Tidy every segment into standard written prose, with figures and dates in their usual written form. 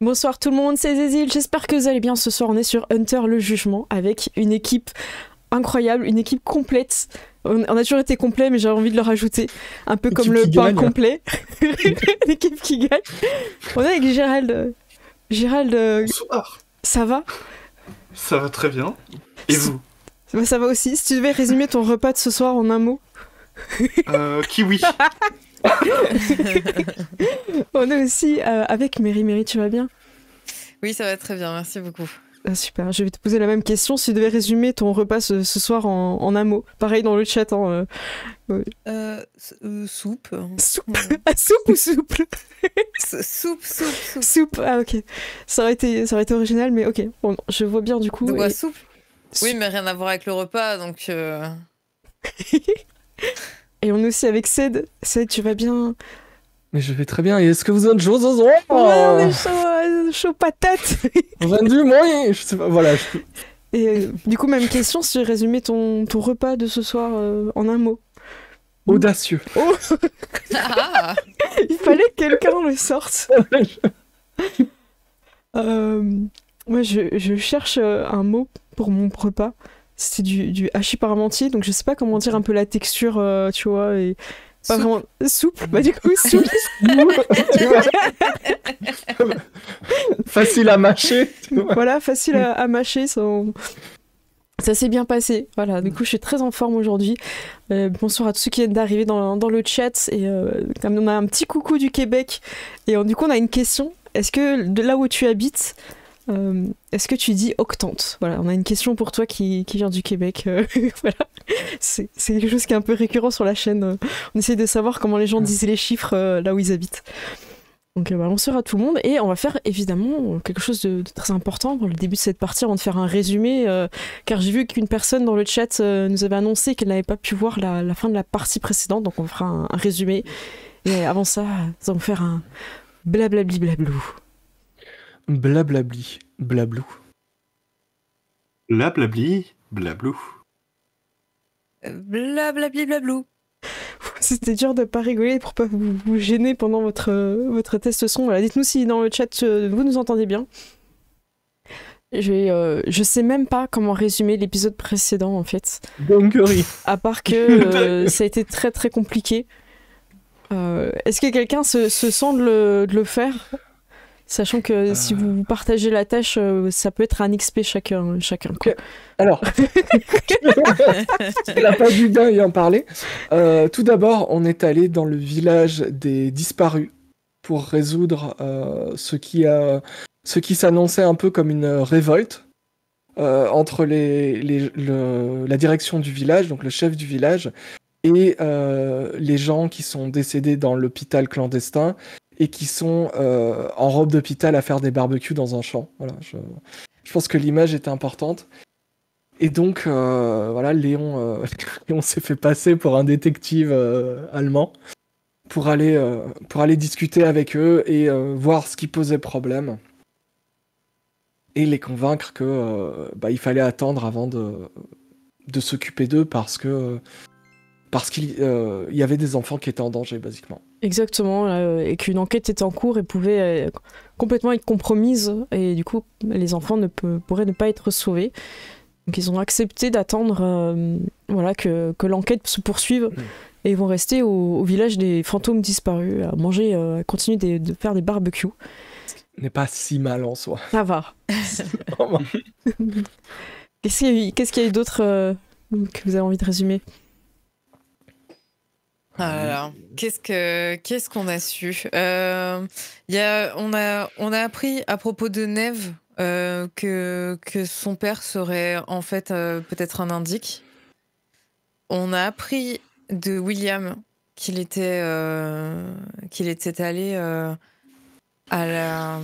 Bonsoir tout le monde, c'est Ceizyl, j'espère que vous allez bien. Ce soir on est sur Hunter le Jugement avec une équipe incroyable, une équipe complète. On a toujours été complet mais j'avais envie de le rajouter. Un peu comme le pain complet. L'équipe qui gagne. On est avec Jyrald. Jyrald, bonsoir. Ça va? Ça va très bien. Et vous? Bah, ça va aussi. Si tu devais résumer ton repas de ce soir en un mot. Kiwi. On est aussi avec Merry. Merry, tu vas bien? Oui, ça va très bien, merci beaucoup. Ah, super, je vais te poser la même question. Si tu devais résumer ton repas ce soir en un mot, pareil dans le chat. Hein, soupe. Soupe. Ah, soupe ou souple? Soupe. Soupe, ah ok. Ça aurait été original, mais ok. Bon, je vois bien du coup. Donc, et... soupe. Oui, mais rien à voir avec le repas, donc. Et on est aussi avec Ceid. Ceid, tu vas bien? Mais je vais très bien. Et est-ce que vous avez chaud ce soir? Ouais, on est chaud patate. On a du moyen. Je sais pas. Voilà. Et du coup, même question, si tu résumais ton repas de ce soir en un mot. Audacieux. Oh. Ah. Il fallait que quelqu'un le sorte. Moi, je cherche un mot pour mon repas. C'était du hachis parmentier, donc je sais pas comment dire un peu la texture, tu vois, et pas souple. Vraiment souple, bah du coup souple. Tu vois. Facile à mâcher, tu vois. Voilà, facile à mâcher, ça s'est bien passé, voilà, du coup je suis très en forme aujourd'hui. Bonsoir à tous ceux qui viennent d'arriver dans le chat, et comme on a un petit coucou du Québec, et du coup on a une question, est-ce que de là où tu habites... est-ce que tu dis octante? Voilà, on a une question pour toi qui vient du Québec. Voilà. C'est quelque chose qui est un peu récurrent sur la chaîne. On essaie de savoir comment les gens disent les chiffres là où ils habitent. Donc on sera à tout le monde et on va faire évidemment quelque chose de très important pour le début de cette partie avant de faire un résumé. Car j'ai vu qu'une personne dans le chat nous avait annoncé qu'elle n'avait pas pu voir la fin de la partie précédente. Donc on fera un résumé. Et avant ça, nous allons faire un blablabli blablou. Blablabli, blablou. Blablabli, blablou. Blablabli, blablou. C'était dur de pas rigoler pour pas vous gêner pendant votre test son. Voilà, dites-nous si dans le chat vous nous entendez bien. Je sais même pas comment résumer l'épisode précédent en fait. Dinguerie. À part que ça a été très très compliqué. Est-ce que quelqu'un se sent de le faire? Sachant que si vous partagez la tâche, ça peut être un XP chacun. Okay. Alors, il n'a pas dû bien y en parler. Tout d'abord, on est allé dans le village des disparus pour résoudre ce qui s'annonçait un peu comme une révolte entre la direction du village, donc le chef du village, et les gens qui sont décédés dans l'hôpital clandestin. Et qui sont en robe d'hôpital à faire des barbecues dans un champ. Voilà, je pense que l'image était importante. Et donc, voilà, Léon s'est fait passer pour un détective allemand pour aller discuter avec eux et voir ce qui posait problème. Et les convaincre que bah, il fallait attendre avant de s'occuper d'eux parce qu'il y avait des enfants qui étaient en danger, basiquement. Exactement, et qu'une enquête était en cours et pouvait complètement être compromise, et du coup, les enfants pourraient ne pas être sauvés. Donc ils ont accepté d'attendre voilà, que l'enquête se poursuive, et ils vont rester au village des fantômes disparus, à manger, à continuer de faire des barbecues. Ce n'est pas si mal en soi. Ça va. Qu'est-ce qu'il y a eu d'autre que vous avez envie de résumer? Ah là là. Qu'est-ce qu'on a su? On a appris à propos de Neve que son père serait en fait peut-être un indique. On a appris de William qu'il était allé à la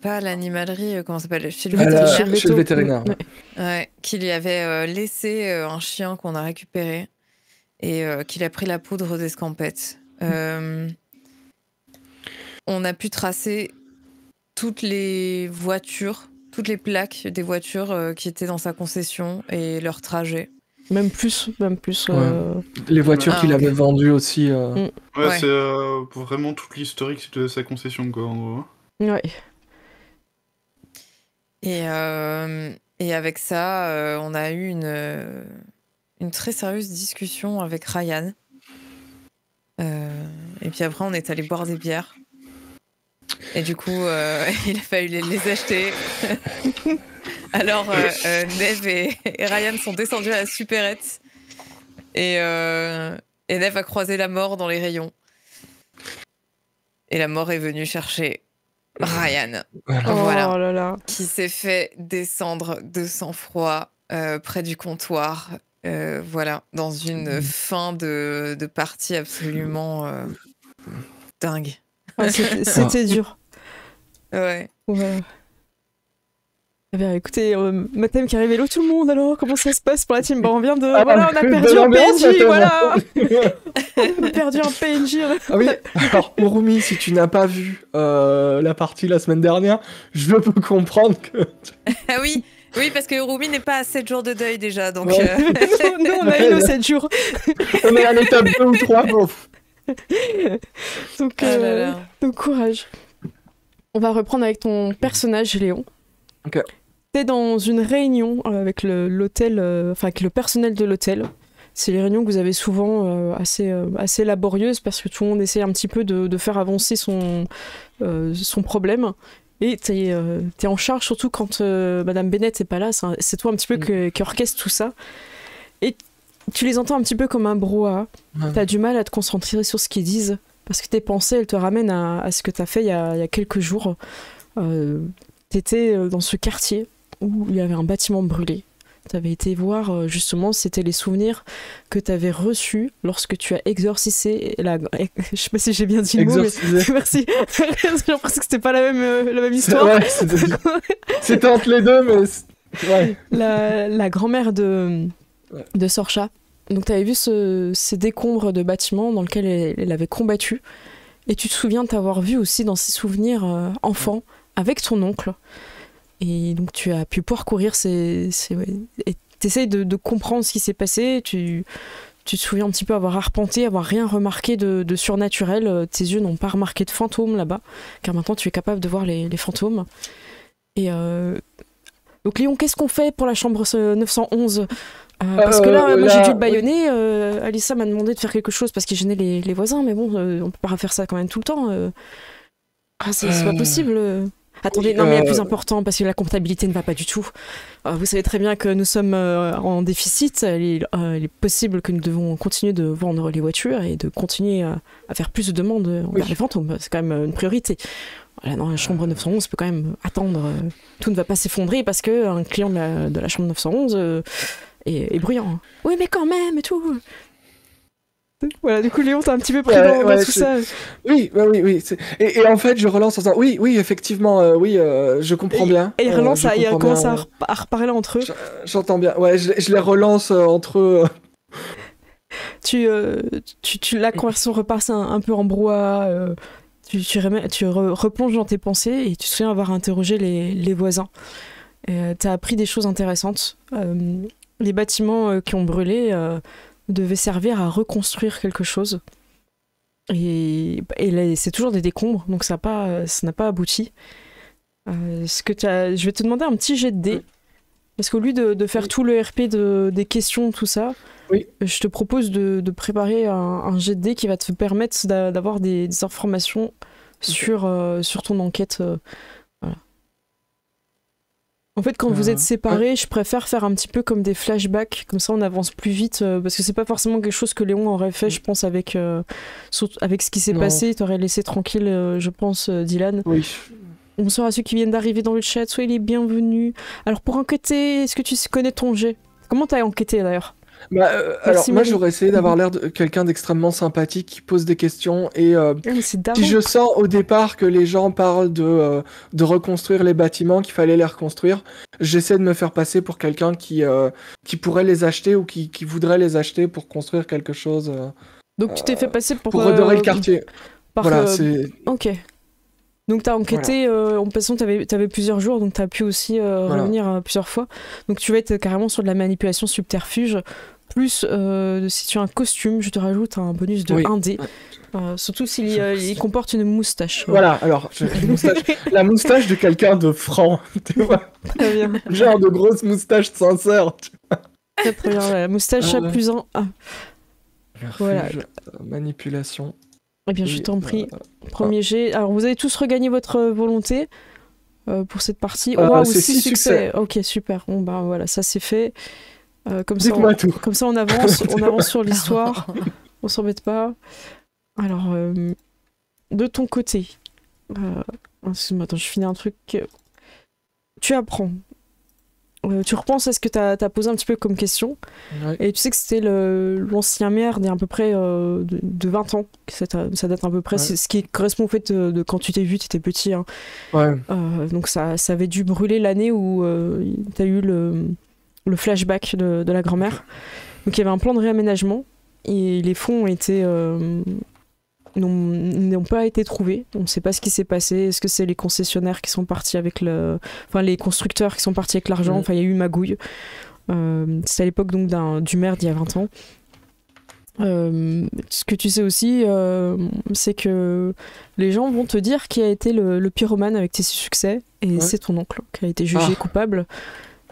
pas à l'animalerie comment ça s'appelle, chez le vétérinaire. Ouais. Ouais, qu'il y avait laissé un chien qu'on a récupéré. Et qu'il a pris la poudre d'escampette. On a pu tracer toutes les voitures, toutes les plaques des voitures qui étaient dans sa concession et leur trajet. Même plus. Ouais. Les voitures qu'il avait vendues aussi. Ouais, ouais. C'est vraiment toute l'historique de sa concession, quoi, en gros. Ouais. Et avec ça, on a eu une très sérieuse discussion avec Ryan. Et puis après, on est allé boire des bières. Et du coup, il a fallu les acheter. Alors, Neve et Ryan sont descendus à la supérette. Et Neve a croisé la mort dans les rayons. Et la mort est venue chercher Ryan. Voilà. Voilà. Oh là là. Qui s'est fait descendre de sang-froid près du comptoir. Voilà, dans une fin de partie absolument dingue. Ouais, c'était dur. Ouais. Ouais. Eh bien, écoutez, Mathem qui arrive, hello tout le monde, alors comment ça se passe pour la team? Bon, on vient de... Ah, voilà, on a perdu un PNJ, voilà. On a perdu un PNJ. Ah oui, alors, Urumi, si tu n'as pas vu la partie la semaine dernière, je peux comprendre que... Ah oui, oui, parce que Urumi n'est pas à 7 jours de deuil déjà, donc... Ouais. Nous, on a eu nos 7 jours. On est à l'étape 2 ou 3, bon. Donc, donc, courage. On va reprendre avec ton personnage, Léon. Okay. T'es dans une réunion avec l'hôtel, enfin avec le personnel de l'hôtel. C'est les réunions que vous avez souvent assez laborieuses parce que tout le monde essaie un petit peu de faire avancer son problème. Et t'es en charge surtout quand Madame Bennett est pas là. C'est toi un petit peu qui orchestre tout ça. Et tu les entends un petit peu comme un brouhaha. T'as du mal à te concentrer sur ce qu'ils disent parce que tes pensées elles te ramènent à ce que t'as fait il y a quelques jours. T'étais dans ce quartier où il y avait un bâtiment brûlé. T'avais été voir, justement, c'était les souvenirs que t'avais reçus lorsque tu as exorcisé la... Je sais pas si j'ai bien dit le mot, mais... Merci. J'ai l'impression que c'était pas la même histoire. Ouais, c'était entre les deux, mais... Ouais. La grand-mère de Sorcha. Donc t'avais vu ces décombres de bâtiments dans lesquels elle avait combattu. Et tu te souviens t'avoir vu aussi dans ses souvenirs enfants, avec ton oncle, et donc tu as pu parcourir et t'essayes de comprendre ce qui s'est passé. Tu te souviens un petit peu avoir arpenté, avoir rien remarqué de surnaturel. Tes yeux n'ont pas remarqué de fantômes là-bas, car maintenant tu es capable de voir les fantômes. Et donc Léon, qu'est-ce qu'on fait pour la chambre 911 ? Parce que là, moi j'ai dû le bâillonner. Alissa m'a demandé de faire quelque chose parce qu'il gênait les voisins, mais bon, on peut pas faire ça quand même tout le temps. Ah, c'est pas possible. Attendez, non, mais il y a plus important, parce que la comptabilité ne va pas du tout. Vous savez très bien que nous sommes en déficit. Il est possible que nous devons continuer de vendre les voitures et de continuer à faire plus de demandes envers les fantômes. C'est quand même une priorité. Voilà, dans la chambre 911, on peut quand même attendre. Tout ne va pas s'effondrer parce qu'un client de la chambre 911 est bruyant. Oui, mais quand même, et tout. Voilà, du coup, Léon, t'as un petit peu pris dans tout ça. Oui, bah, oui. Et en fait, je relance en disant oui, effectivement, je comprends bien. Et ils relancent, ils commencent à reparler entre eux. J'entends bien, ouais, je les relance entre eux. La conversation repart un peu en brouhaha. Tu replonges dans tes pensées et tu te souviens avoir interrogé les voisins. T'as appris des choses intéressantes. Les bâtiments qui ont brûlé. Devait servir à reconstruire quelque chose. Et c'est toujours des décombres, donc ça n'a pas abouti. Je vais te demander un petit jet de dés. Parce qu'au lieu de faire tout le RP des questions, tout ça, je te propose de préparer un jet de dés qui va te permettre d'avoir des informations sur ton enquête. Voilà. En fait, quand vous êtes séparés, je préfère faire un petit peu comme des flashbacks, comme ça on avance plus vite, parce que c'est pas forcément quelque chose que Léon aurait fait, je pense, avec ce qui s'est passé. T'aurais laissé tranquille, je pense, Dylan. Oui. Bonsoir à ceux qui viennent d'arriver dans le chat, soyez les bienvenus. Alors pour enquêter, est-ce que tu connais ton jet? Comment t'as enquêté d'ailleurs? Alors moi j'aurais essayé d'avoir l'air de quelqu'un d'extrêmement sympathique qui pose des questions et si je sens au départ que les gens parlent de reconstruire les bâtiments, qu'il fallait les reconstruire, j'essaie de me faire passer pour quelqu'un qui pourrait les acheter ou qui voudrait les acheter pour construire quelque chose. Donc tu t'es fait passer pour redorer le quartier. Voilà, c'est... Ok. Donc t'as enquêté, en passant t'avais plusieurs jours, donc t'as pu aussi revenir plusieurs fois. Donc tu vas être carrément sur de la manipulation subterfuge Plus, si tu as un costume, je te rajoute un bonus de 1D. Surtout s'il comporte une moustache. Voilà, alors, la moustache de quelqu'un de franc, tu vois. Très bien. Genre de grosse moustache sincère, tu vois. Très bien, la moustache à plus 1. Ah. Voilà. Manipulation. Eh bien, je t'en prie. Premier jet. Alors, vous avez tous regagné votre volonté pour cette partie. Wow, c'est 6 succès. Ok, super. Bon, bah voilà, ça c'est fait. Comme ça, on avance, on avance sur l'histoire. On s'embête pas. Alors, de ton côté, excuse-moi, attends, je finis un truc. Tu apprends. Tu repenses à ce que tu as posé un petit peu comme question. Ouais. Et tu sais que c'était l'ancien maire d'à peu près de 20 ans. Ça date à peu près. Ouais. Ce qui correspond au fait de quand tu t'es vu, tu étais petit. Hein. Ouais. Donc ça avait dû brûler l'année où tu as eu le flashback de la grand-mère. Donc il y avait un plan de réaménagement. Et les fonds n'ont pas été trouvés. On ne sait pas ce qui s'est passé. Est-ce que c'est les concessionnaires qui sont partis avec les constructeurs qui sont partis avec l'argent. Enfin, il y a eu une magouille. C'est à l'époque donc du maire d'il y a 20 ans. Ce que tu sais aussi, c'est que les gens vont te dire qui a été le pyromane avec tes 6 succès. Et c'est ton oncle qui a été jugé coupable.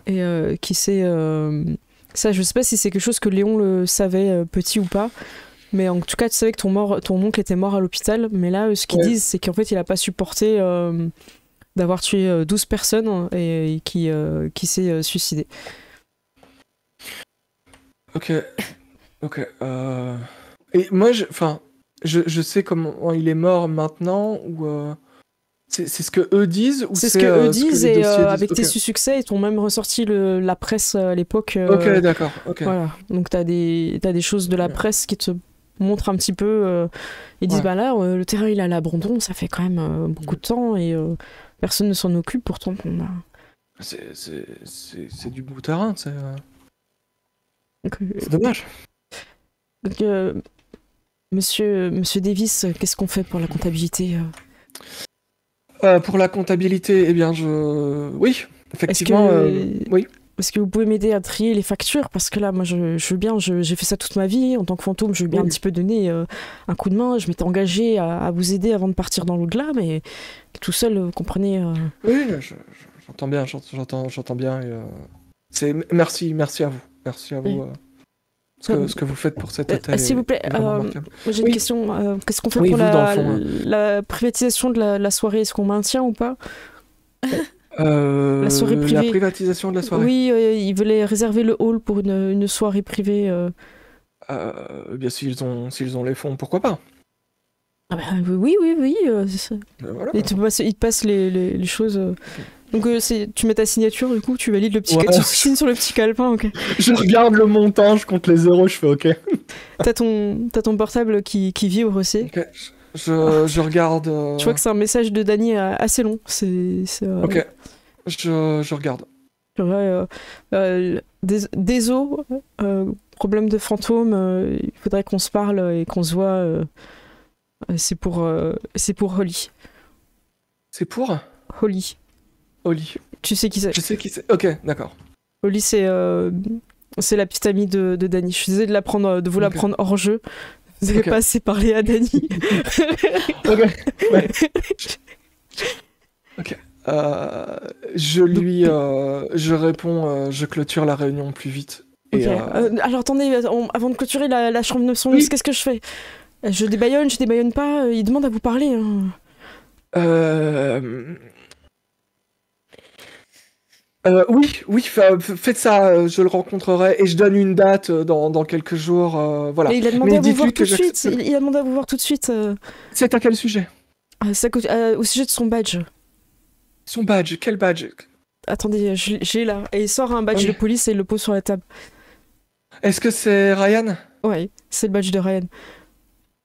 Et qui s'est... Ça, je sais pas si c'est quelque chose que Léon le savait petit ou pas, mais en tout cas, tu savais que ton oncle était mort à l'hôpital. Mais là, ce qu'ils disent, c'est qu'en fait, il a pas supporté d'avoir tué 12 personnes et qui s'est suicidé. Ok. Et moi, je sais comment il est mort maintenant ou. C'est ce que eux disent ou c'est ce que eux disent et avec tes succès, ils ont même ressorti la presse à l'époque. Ok, d'accord. Okay. Voilà. Donc t'as des choses de la presse qui te montrent un petit peu. Ils disent bah là le terrain il est à l'abandon, ça fait quand même beaucoup de temps et personne ne s'en occupe pourtant qu'on a. C'est du bout terrain, c'est. C'est dommage. Donc Monsieur Davis, qu'est-ce qu'on fait pour la comptabilité? Pour la comptabilité, eh bien, oui, effectivement, oui. Est-ce que vous pouvez m'aider à trier les factures? Parce que là, moi, je veux bien, j'ai fait ça toute ma vie, en tant que fantôme, je veux bien un petit peu donner un coup de main, je m'étais engagé à vous aider avant de partir dans l'au-delà, mais tout seul, vous comprenez... Oui, j'entends bien, merci à vous, ce que vous faites pour cette attaque. S'il vous plaît, j'ai une question. Qu'est-ce qu'on fait pour la privatisation de la soirée? Est-ce qu'on maintient ou pas? La soirée privée. La privatisation de la soirée? Oui, ils voulaient réserver le hall pour une soirée privée. Bien, s'ils ont les fonds, pourquoi pas? Ah ben, oui. Voilà. Ils te passent les choses... Donc tu mets ta signature, du coup tu valides le petit tu signes sur le petit calepin, ok. Je regarde le montant, je compte les 0, je fais ok. T'as ton portable qui vibre aussi. Okay. Je regarde... Tu vois que c'est un message de Dany assez long. Ok, je regarde. Désolé, problème de fantôme, il faudrait qu'on se parle et qu'on se voit. C'est pour Holly. C'est pour Holly. Holly. Tu sais qui c'est? Je sais qui c'est. Ok, d'accord. Holly, c'est la petite amie de Dany. Je suis désolée de vous la prendre hors jeu. Vous n'avez pas assez parlé à Dany. Ok. Je réponds, je clôture la réunion plus vite. Et alors attendez, avant de clôturer la chambre 911, qu'est-ce que je fais? Je débaillonne pas, il demande à vous parler. Hein. Oui, faites ça, je le rencontrerai et je donne une date dans quelques jours. Voilà. Mais il a demandé à vous voir tout de suite. Il a demandé à vous voir tout de suite. C'est à quel sujet? Au sujet de son badge. Son badge? Quel badge? Attendez, j'ai là. Et il sort un badge de police et il le pose sur la table. Est-ce que c'est Ryan? Ouais, c'est le badge de Ryan.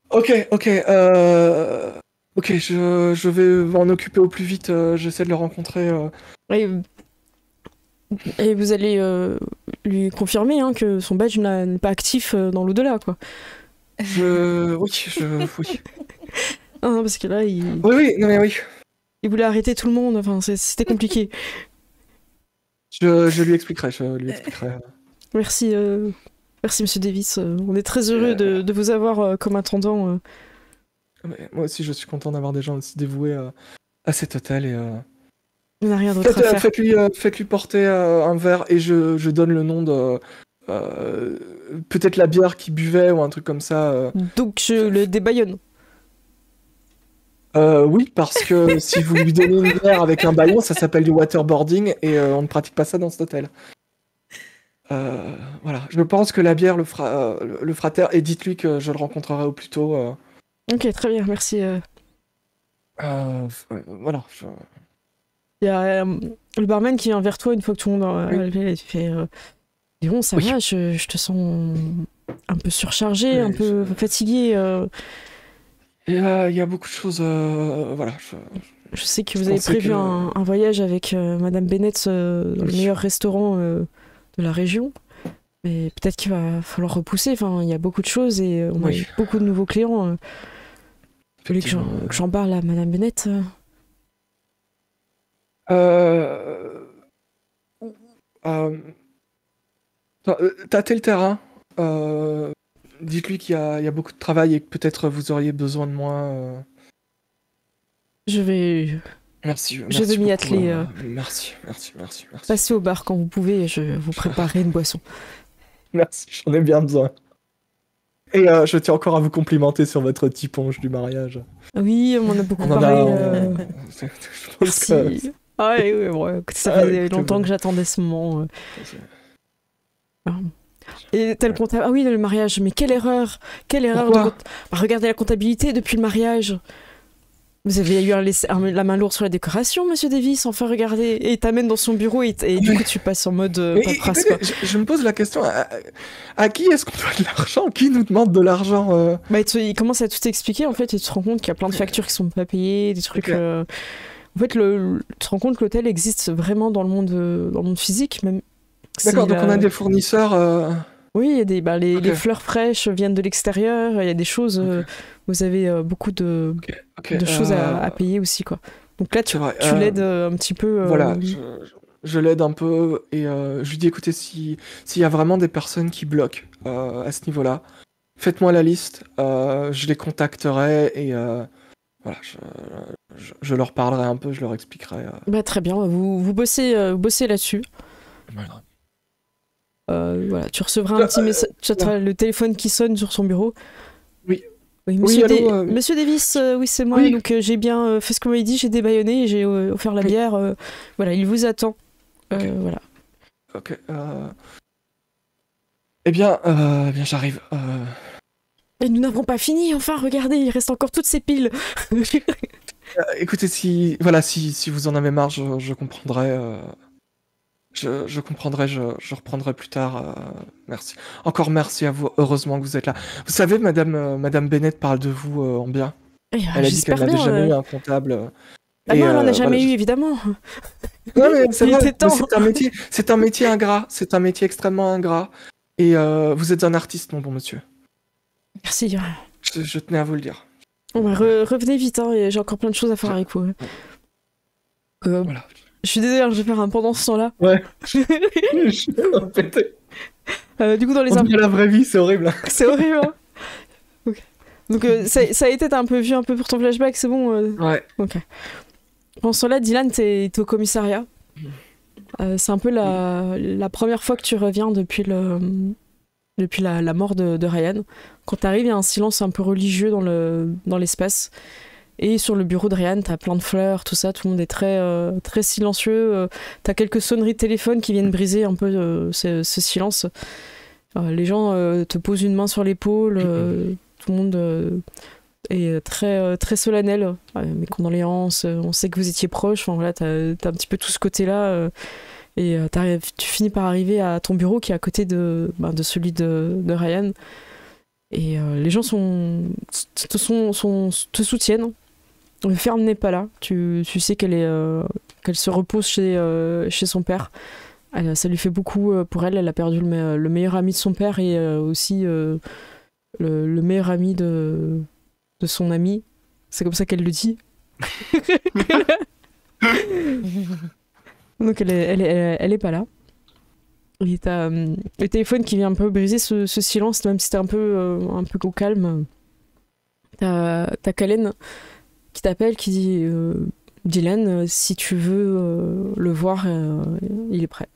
Ok. Ok, je vais m'en occuper au plus vite. J'essaie de le rencontrer. Et vous allez lui confirmer que son badge n'est pas actif dans l'au-delà, quoi. Oui. Ah, non, parce que là, il... Oui. Il voulait arrêter tout le monde, enfin, c'était compliqué. Je lui expliquerai. Merci, Merci, monsieur Davis. On est très heureux de vous avoir comme intendant. Mais moi aussi, je suis content d'avoir des gens aussi dévoués à cet hôtel. Et, on n'a rien d'autre à faire. Faites-lui porter un verre et je donne le nom de... peut-être la bière qu'il buvait ou un truc comme ça. Donc je le débaillonne. Oui, parce que si vous lui donnez une bière avec un bâillon, ça s'appelle du waterboarding et on ne pratique pas ça dans cet hôtel. Voilà, je pense que la bière le fera taire et dites-lui que je le rencontrerai au plus tôt. Ok, très bien, merci. Voilà. Il y a le barman qui vient vers toi une fois que tout le monde a levé, tu fais... Bon, ça va, je te sens un peu surchargé, un peu fatigué. Il y a beaucoup de choses. Voilà. Je sais que vous avez prévu un voyage avec Madame Bennett dans le meilleur restaurant de la région. Mais peut-être qu'il va falloir repousser. Enfin, il y a beaucoup de choses et on a eu beaucoup de nouveaux clients. Vous voulez que j'en parle à Madame Bennett? Tâtez le terrain. Dites-lui qu'il y a beaucoup de travail et que peut-être vous auriez besoin de moi. Je vais... Merci, je vais m'y atteler. Merci. Passez au bar quand vous pouvez et je vous préparerai une boisson. Merci, j'en ai bien besoin. Et je tiens encore à vous complimenter sur votre tiponge du mariage. Oui, on en a beaucoup parlé. Merci. Ah oui, ouais, ça faisait longtemps que j'attendais ce moment. Et tel comptable. Ah oui, le mariage, mais quelle erreur de... Regardez la comptabilité depuis le mariage. Vous avez eu la main lourde sur la décoration, monsieur Davis, enfin regardez. Et il t'amène dans son bureau et du coup tu passes en mode paperasse, quoi. Je me pose la question, à qui est-ce qu'on doit de l'argent? Qui nous demande de l'argent? Il commence à tout expliquer en fait et tu te rends compte qu'il y a plein de factures qui sont pas payées, des trucs... En fait, tu te rends compte que l'hôtel existe vraiment dans le monde physique, même... D'accord, donc on a des fournisseurs... Oui, il y a les fleurs fraîches viennent de l'extérieur, il y a des choses... Vous avez beaucoup de choses à payer aussi, quoi. Donc là, tu l'aides un petit peu... Voilà, je l'aide un peu, et je lui dis, écoutez, s'il y a vraiment des personnes qui bloquent à ce niveau-là, faites-moi la liste, je les contacterai, et... Voilà, je leur parlerai un peu, je leur expliquerai... Très bien, vous bossez là-dessus. Voilà. Voilà, tu recevras un petit message, le téléphone qui sonne sur son bureau. Oui Monsieur Davis, oui c'est moi, donc j'ai bien fait ce qu'on m'avait dit, j'ai débaillonné, j'ai offert la bière, voilà, il vous attend. Voilà. Ok. Eh bien j'arrive. Et nous n'avons pas fini, enfin regardez, il reste encore toutes ces piles. Écoutez, si vous en avez marre, je comprendrai... Je comprendrai, je reprendrai plus tard. Merci. Encore merci à vous. Heureusement que vous êtes là. Vous savez, Madame Bennett parle de vous en bien. Elle a dit qu'elle n'avait jamais eu un comptable. Ah non, elle n'en a jamais eu, évidemment. Non, mais c'est un métier ingrat. C'est un métier extrêmement ingrat. Et vous êtes un artiste, mon bon monsieur. Merci. Je tenais à vous le dire. Revenez vite, hein, j'ai encore plein de choses à faire avec vous. Voilà. Je suis désolée, je vais faire un pendant ce temps-là. Ouais. Je suis pété. Du coup, dans les impôts. La vraie vie, c'est horrible. C'est horrible, hein. Okay. Donc, ça a été, t'as un peu vu un peu pour ton flashback, c'est bon. Ouais. Ok. Pendant ce temps-là, Dylan, t'es au commissariat. C'est un peu la première fois que tu reviens depuis la mort de Ryan. Quand t'arrives, il y a un silence un peu religieux dans l'espace. Et sur le bureau de Ryan, t'as plein de fleurs, tout ça, tout le monde est très silencieux. T'as quelques sonneries de téléphone qui viennent briser un peu ce silence. Les gens te posent une main sur l'épaule, tout le monde est très solennel. Mes condoléances, on sait que vous étiez proches, enfin, voilà, t'as un petit peu tout ce côté-là. Et tu finis par arriver à ton bureau qui est à côté de celui de Ryan. Et les gens te soutiennent. Fern n'est pas là, tu sais qu'elle se repose chez son père. Ça lui fait beaucoup pour elle, elle a perdu le meilleur ami de son père et aussi le meilleur ami de son ami. C'est comme ça qu'elle le dit. Donc elle est pas là. Et t'as le téléphone qui vient un peu briser ce silence, même si t'es un peu au calme. T'as Kalen qui t'appelle, qui dit Dylan, si tu veux le voir, il est prêt.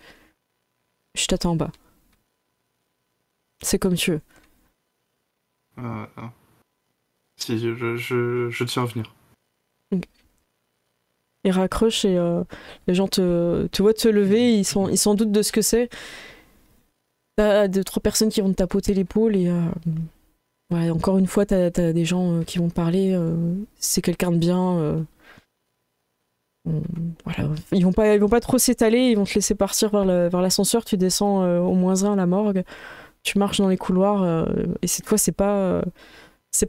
Je t'attends en bas. C'est comme tu veux. Si, je te fais revenir. Okay. Il raccroche et les gens te voient te lever, ils s'en doutent de ce que c'est. T'as deux, trois personnes qui vont te tapoter l'épaule et... ouais, encore une fois, t'as des gens qui vont te parler, c'est quelqu'un de bien. Voilà. Ils vont pas trop s'étaler, ils vont te laisser partir vers l'ascenseur, tu descends au -1 à la morgue, tu marches dans les couloirs, et cette fois, c'est pas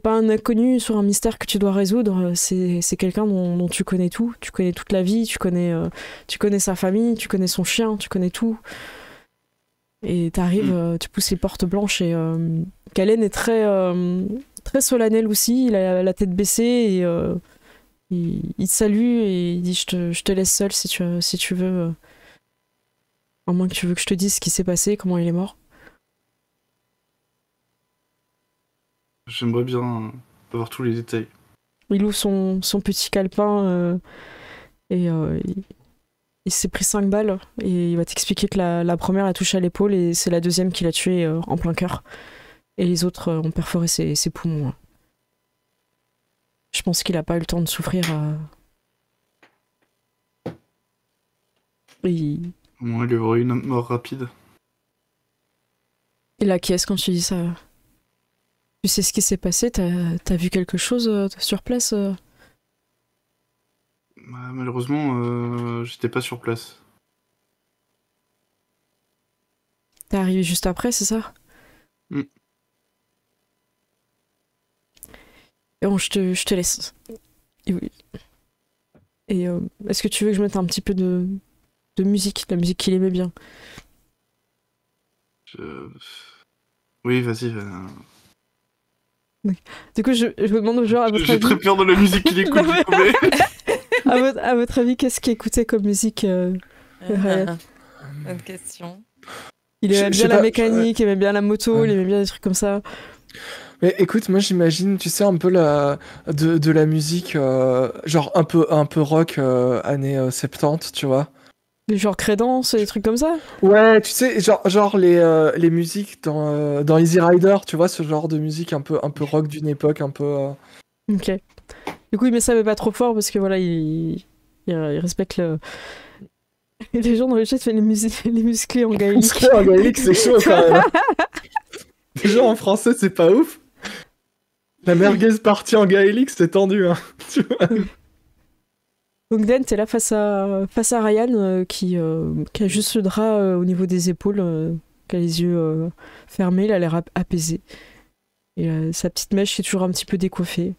un inconnu sur un mystère que tu dois résoudre, c'est quelqu'un dont tu connais tout, tu connais toute la vie, tu connais sa famille, tu connais son chien, tu connais tout. Et t'arrives, tu pousses les portes blanches et Kalen est très solennel aussi, il a la tête baissée et il te salue et il dit je te laisse seul si tu veux, à moins que tu veux que je te dise ce qui s'est passé, comment il est mort. J'aimerais bien avoir tous les détails. Il ouvre son petit calepin et il s'est pris 5 balles et il va t'expliquer que la première l'a touché à l'épaule et c'est la deuxième qui l'a tué en plein cœur. Et les autres ont perforé ses poumons. Je pense qu'il n'a pas eu le temps de souffrir. Au moins, il y aurait eu une mort rapide. Il acquiesce quand tu dis ça. Tu sais ce qui s'est passé? T'as vu quelque chose sur place? Malheureusement, j'étais pas sur place. T'es arrivé juste après, c'est ça? Bon, je te laisse. Et est-ce que tu veux que je mette un petit peu de musique? La musique qu'il aimait bien. Oui, vas-y. Du coup, je me demande genre à votre avis... J'ai très peur de la musique qu'il écoute. À votre avis, qu'est-ce qu'il écoutait comme musique? Bonne question. Il aimait bien la mécanique, il aimait bien la moto, il aimait bien des trucs comme ça. Mais écoute, moi j'imagine, tu sais, un peu de la musique, genre un peu rock années 70, tu vois. Genre Credence, des trucs comme ça? Ouais, tu sais, genre les musiques dans Easy Rider, tu vois, ce genre de musique un peu rock d'une époque, un peu... Ok. Du coup, il met ça mais pas trop fort, parce que voilà, il respecte le... Et les gens dans le chat font les musclés en gaélique. Musclés en gaélique, c'est chaud quand même. Les gens en français, c'est pas ouf. La merguez partie en gaélique, c'est tendu, hein. Tu vois. Donc Dan, t'es là face à Ryan qui a juste le drap au niveau des épaules, qui a les yeux fermés, il a l'air apaisé. Et sa petite mèche est toujours un petit peu décoiffée.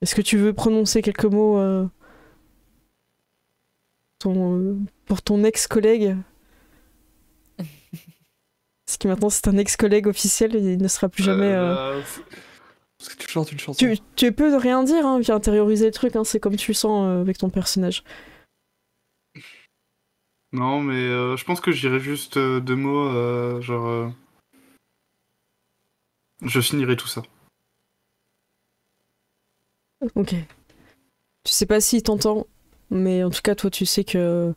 Est-ce que tu veux prononcer quelques mots pour ton ex-collègue? Parce que maintenant c'est un ex-collègue officiel, et il ne sera plus jamais... Parce que tu chantes une chanson. Tu peux ne rien dire, hein, puis intérioriser le truc, hein, c'est comme tu le sens avec ton personnage. Non, mais je pense que j'irai juste deux mots, genre... Je finirai tout ça. Ok. Tu sais pas s'il t'entend, mais en tout cas, toi, tu sais que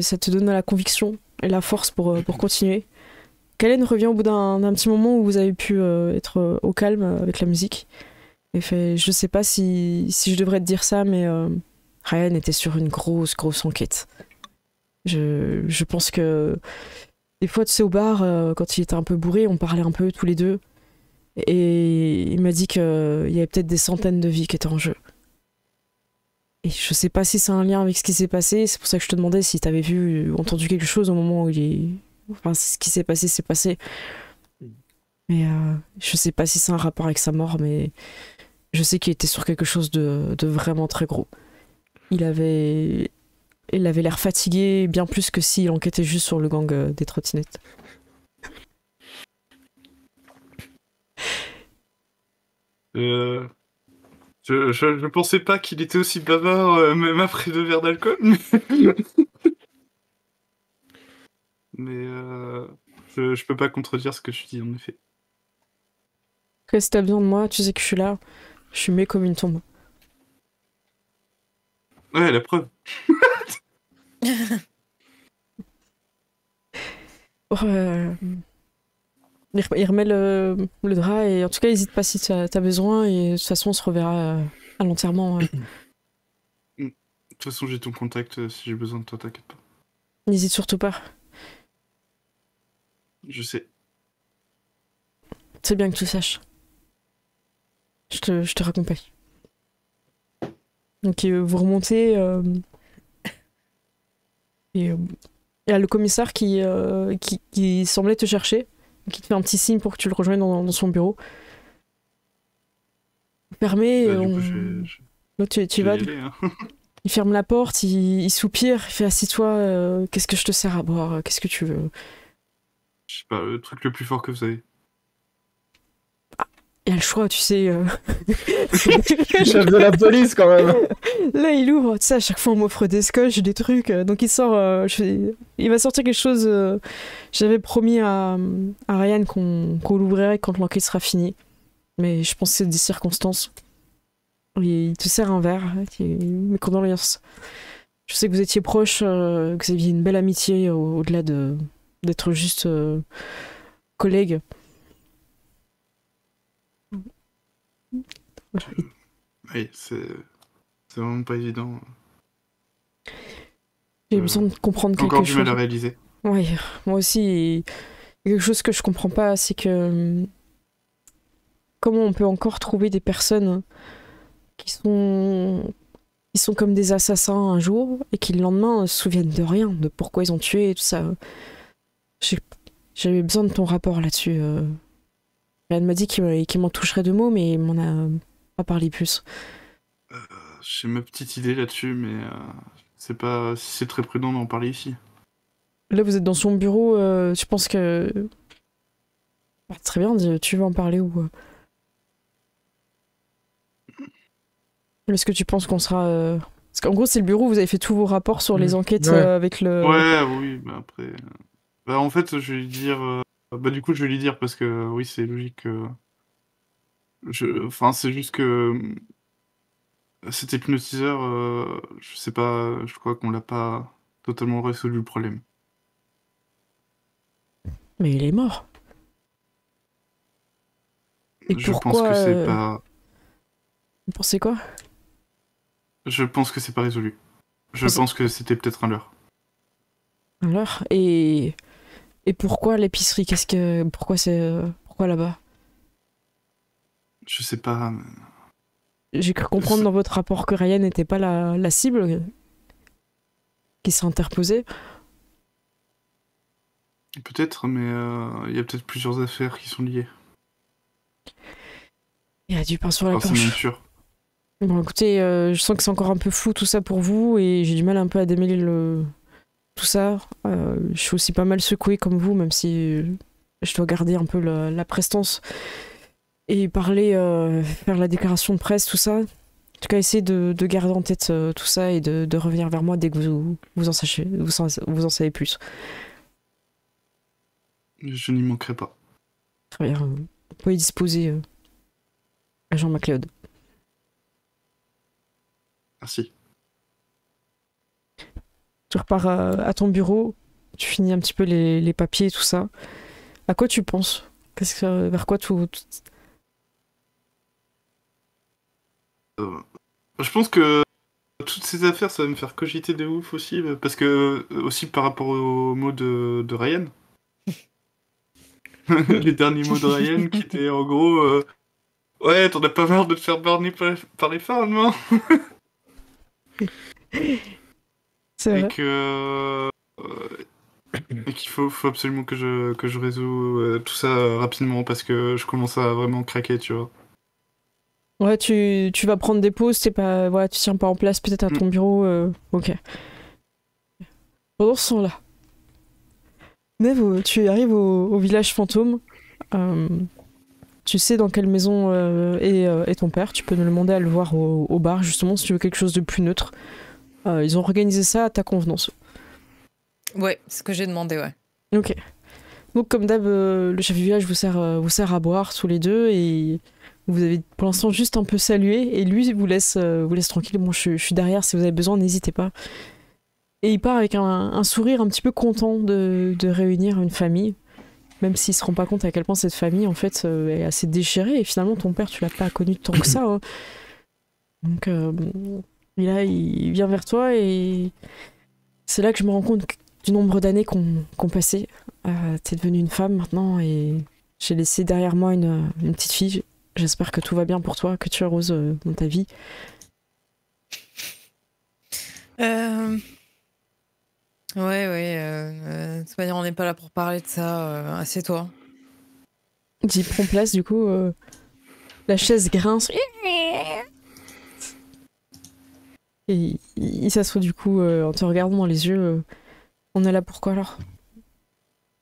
ça te donne la conviction et la force pour continuer. Kalen revient au bout d'un petit moment où vous avez pu être au calme avec la musique. Et fait, je sais pas si je devrais te dire ça, mais Ryan était sur une grosse enquête. Je pense que des fois, tu sais, au bar, quand il était un peu bourré, on parlait un peu tous les deux. Et il m'a dit qu'il y avait peut-être des centaines de vies qui étaient en jeu. Et je sais pas si c'est un lien avec ce qui s'est passé, c'est pour ça que je te demandais si t'avais vu ou entendu quelque chose au moment où il est... Enfin, ce qui s'est passé, c'est passé. Mais je sais pas si c'est un rapport avec sa mort, mais je sais qu'il était sur quelque chose de vraiment très gros. Il avait l'air fatigué, bien plus que s'il enquêtait juste sur le gang des trottinettes. Je pensais pas qu'il était aussi bavard, même après 2 verres d'alcool. mais je peux pas contredire ce que je dis en effet. Après, si t'as besoin de moi, tu sais que je suis là, je suis muet comme une tombe. Ouais, la preuve. Il remet le drap et en tout cas, n'hésite pas si t'as besoin et de toute façon, on se reverra à l'enterrement. De toute façon, j'ai ton contact si j'ai besoin de toi, t'inquiète pas. N'hésite surtout pas. Je sais. C'est bien que tu saches. Je te raccompagne. Donc vous remontez et il y a le commissaire qui semblait te chercher, qui te fait un petit signe pour que tu le rejoignes dans son bureau. Fermé, bah, tu vas. Aller, hein. Il ferme la porte, il soupire, il fait assis-toi, qu'est-ce que je te sers à boire, qu'est-ce que tu veux? Je sais pas, le truc le plus fort que vous avez. Il a le choix, tu sais. Chef de la police, quand même. Là, il ouvre. Tu sais, à chaque fois, on m'offre des scotch, des trucs. Donc, il sort. Il va sortir quelque chose. J'avais promis à Ryan qu'on l'ouvrirait quand l'enquête sera finie. Mais je pense que c'est des circonstances. Et il te sert un verre. Mes condoléances. Je sais que vous étiez proches, que vous aviez une belle amitié au-delà d'être juste collègues. Oui, c'est vraiment pas évident. J'ai besoin de comprendre quelque chose. Encore du mal à réaliser. Oui, moi aussi. Quelque chose que je comprends pas, c'est que comment on peut encore trouver des personnes qui sont comme des assassins un jour et qui le lendemain se souviennent de rien, de pourquoi ils ont tué et tout ça. J'avais besoin de ton rapport là-dessus. Elle m'a dit qu'il m'en toucherait deux mots, mais il m'en a pas parlé plus. J'ai ma petite idée là-dessus, mais c'est pas si c'est très prudent d'en parler ici. Là, vous êtes dans son bureau, je pense que... Bah, très bien, tu veux en parler ou... Est-ce que tu penses qu'on sera... Parce qu'en gros, c'est le bureau où vous avez fait tous vos rapports sur les enquêtes avec le... Ouais, oui, bah après... Bah, en fait, je vais dire... Bah du coup je vais lui dire parce que oui c'est logique. Enfin c'est juste que cet hypnotiseur, je sais pas, je crois qu'on l'a pas totalement résolu le problème. Mais il est mort. Et je pense que c'est pas. Vous pensez quoi? Je pense que c'est pas résolu. Je pense que c'était peut-être un leurre. Un leurre et. Et pourquoi l'épicerie? Qu'est-ce que... Pourquoi là-bas? Je sais pas... Mais... J'ai cru comprendre dans votre rapport que Ryan n'était pas la cible qui s'est interposée. Peut-être, mais il y a peut-être plusieurs affaires qui sont liées. Il y a du pain sur la planche. C'est même sûr. Bon, écoutez, je sens que c'est encore un peu flou tout ça pour vous et j'ai du mal un peu à démêler le... Tout ça, je suis aussi pas mal secouée comme vous, même si je dois garder un peu la prestance et parler, faire la déclaration de presse, tout ça. En tout cas, essayez de garder en tête tout ça et de revenir vers moi dès que vous en savez plus. Je n'y manquerai pas. Très bien, vous pouvez disposer à Jean MacLeod. Merci. Tu repars à ton bureau, tu finis un petit peu les papiers et tout ça. À quoi tu penses? Vers quoi Je pense que toutes ces affaires, ça va me faire cogiter de ouf aussi, parce que aussi par rapport aux mots de Ryan. Les derniers mots de Ryan qui étaient en gros ouais, t'en as pas marre de te faire berner par les femmes, non? Et qu'il faut absolument que je résous tout ça rapidement parce que je commence à vraiment craquer, tu vois. Ouais, tu vas prendre des pauses, voilà, tu tiens pas en place peut-être à ton bureau. Ok. Pendant ce temps-là, Neve, tu arrives au village fantôme. Tu sais dans quelle maison est ton père. Tu peux nous demander à le voir au bar, justement, si tu veux quelque chose de plus neutre. Ils ont organisé ça à ta convenance. Ouais, c'est ce que j'ai demandé, ouais. Ok. Donc comme d'hab, le chef du village vous sert à boire tous les deux et vous avez pour l'instant juste un peu salué et lui vous laisse tranquille. Bon, je suis derrière, si vous avez besoin, n'hésitez pas. Et il part avec un sourire un petit peu content de réunir une famille, même s'il se rend pas compte à quel point cette famille en fait est assez déchirée et finalement ton père tu l'as pas connu tant que ça. Hein. Donc là il vient vers toi et c'est là que je me rends compte du nombre d'années qu'on passait. T'es devenue une femme maintenant et j'ai laissé derrière moi une petite fille. J'espère que tout va bien pour toi, que tu es heureuse dans ta vie. De toute manière, on n'est pas là pour parler de ça. Assieds-toi. J'y prends place, du coup. La chaise grince. Et il s'assoit, du coup, en te regardant dans les yeux. On est là pourquoi alors?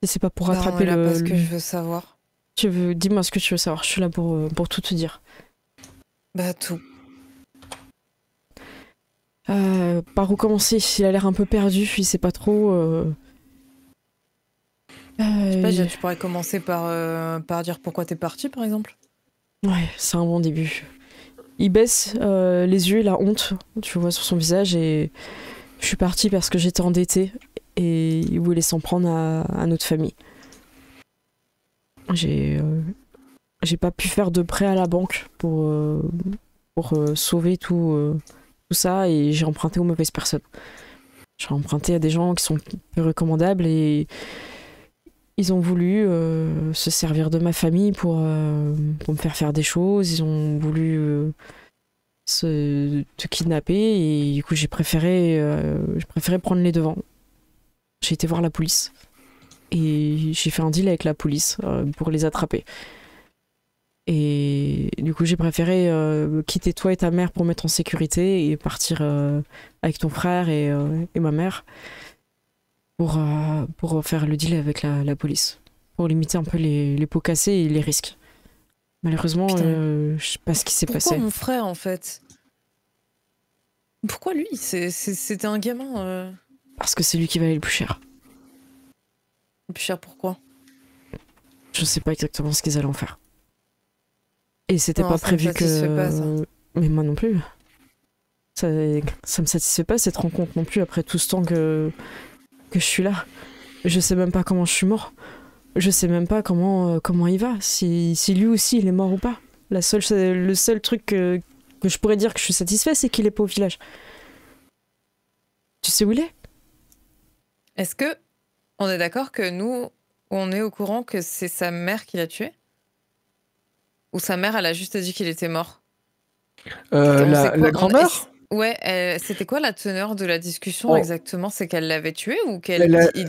Et c'est pas pour rattraper le... Non, on est là parce que je veux savoir. Dis-moi ce que tu veux savoir, je suis là pour tout te dire. Bah tout. Par où commencer? Il a l'air un peu perdu, il sait pas trop... Je sais pas, tu pourrais commencer par dire pourquoi t'es parti, par exemple. Ouais, c'est un bon début. Il baisse les yeux, la honte, tu vois, sur son visage, et je suis partie parce que j'étais endettée. Et il voulait s'en prendre à notre famille. J'ai pas pu faire de prêt à la banque pour sauver tout ça et j'ai emprunté aux mauvaises personnes. J'ai emprunté à des gens qui sont peu recommandables et ils ont voulu se servir de ma famille pour me faire des choses. Ils ont voulu te kidnapper et du coup j'ai préféré prendre les devants. J'ai été voir la police et j'ai fait un deal avec la police pour les attraper. Et du coup, j'ai préféré quitter toi et ta mère pour mettre en sécurité et partir avec ton frère et ma mère pour faire le deal avec la police, pour limiter un peu les pots cassés et les risques. Malheureusement, je sais pas ce qui s'est passé. Pourquoi mon frère, en fait? Pourquoi lui? C'était un gamin Parce que c'est lui qui valait le plus cher. Le plus cher pourquoi? Je sais pas exactement ce qu'ils allaient en faire. Et c'était pas prévu que... Ça me satisfait pas, ça. Mais moi non plus. Ça me satisfait pas cette rencontre non plus après tout ce temps que je suis là. Je sais même pas comment je suis mort. Je sais même pas comment il va. Si lui aussi il est mort ou pas. Le seul truc que je pourrais dire que je suis satisfait, c'est qu'il est pas au village. Tu sais où il est? Est-ce que on est d'accord que nous, on est au courant que c'est sa mère qui l'a tué? Ou sa mère, elle a juste dit qu'il était mort? La grand-mère? Ouais, c'était quoi la teneur de la discussion exactement? C'est qu'elle l'avait tué ou qu'il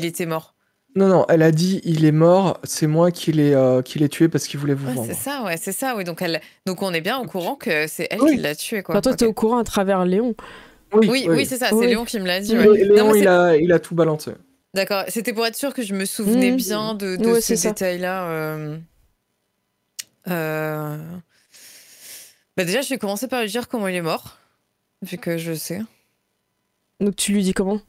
était mort? Non, elle a dit il est mort, c'est moi qui l'ai tué parce qu'il voulait vous vendre. C'est ça, oui. Donc on est bien au courant que c'est elle qui l'a tué, quoi. Toi, t'es au courant à travers Léon. Oui, c'est ça, c'est Léon qui me l'a dit. Ouais. Léon, non, il a tout balancé. D'accord, c'était pour être sûr que je me souvenais bien de ces détails-là. Bah déjà, je vais commencer par lui dire comment il est mort, vu que je sais. Donc tu lui dis comment?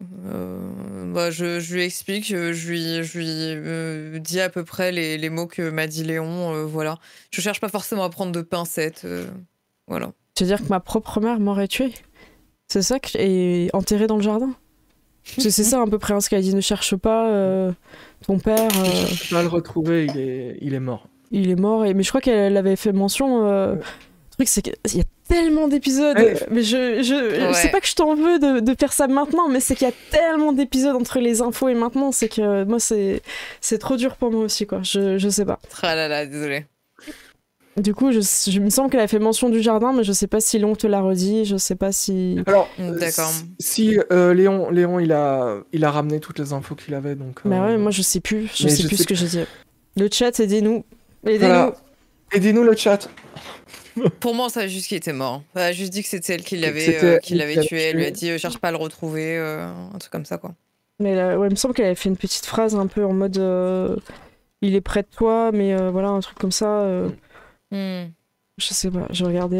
Je lui explique, je lui dis à peu près les mots que m'a dit Léon, voilà. Je cherche pas forcément à prendre de pincettes, voilà. Tu veux dire que ma propre mère m'aurait tué? C'est ça? Et enterré dans le jardin? C'est ça à peu près ce qu'elle dit. Ne cherche pas ton père. Je vais le retrouver, il est mort. Il est mort, mais je crois qu'elle avait fait mention. Le truc, c'est qu'il y a tellement d'épisodes. Mais je sais pas que je t'en veux de faire ça maintenant, mais c'est qu'il y a tellement d'épisodes entre les infos et maintenant. C'est que moi, c'est trop dur pour moi aussi, quoi. Je sais pas. Tralala, désolé. Du coup, je me semble qu'elle a fait mention du jardin, mais je sais pas si Léon te l'a redit, je sais pas si... Alors, Léon, il a ramené toutes les infos qu'il avait, donc... Bah ouais, moi je sais plus ce que j'ai dit. Le chat, aidez-nous. Aidez-nous le chat. Pour moi, ça a juste qu'il était mort. Elle a juste dit que c'était elle qui l'avait tué, elle lui a dit « cherche pas à le retrouver », un truc comme ça, quoi. Mais là, il me semble qu'elle avait fait une petite phrase un peu en mode « il est près de toi », mais voilà, un truc comme ça... Je sais pas, j'ai regardé.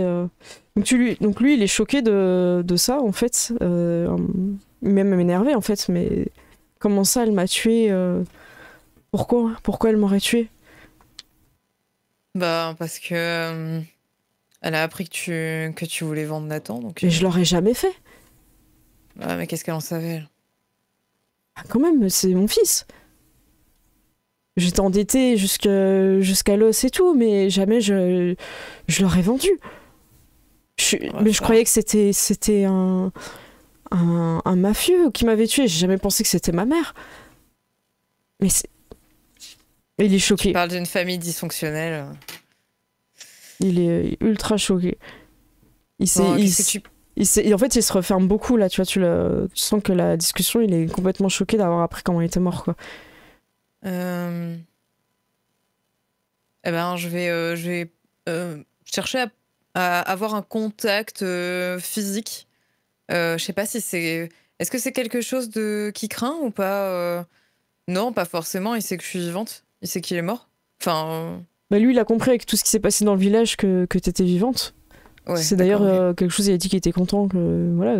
Donc lui, il est choqué de ça en fait, même énervé en fait. Mais Comment ça, elle m'a tué Pourquoi elle m'aurait tué? Bah, parce que... elle a appris que tu voulais vendre Nathan, donc... Mais je l'aurais jamais fait. Ouais, mais qu'est-ce qu'elle en savait, elle? Ah, quand même, c'est mon fils. J'étais endettée jusqu'à l'os et tout, mais jamais je l'aurais vendu. Mais je croyais que c'était un mafieux qui m'avait tué. J'ai jamais pensé que c'était ma mère. Mais c'est... Il est choqué. Tu parles d'une famille dysfonctionnelle. Il est ultra choqué. En fait, il se referme beaucoup là. Tu vois, tu sens que la discussion, il est complètement choqué d'avoir appris comment il était mort, quoi. Eh ben, je vais chercher à avoir un contact physique. Je sais pas si c'est... Est-ce que c'est quelque chose qui craint ou pas? Non, pas forcément. Il sait que je suis vivante. Il sait qu'il est mort. Enfin... Bah lui, il a compris avec tout ce qui s'est passé dans le village que t'étais vivante. Ouais, c'est d'ailleurs quelque chose, il a dit qu'il était content. Que, voilà.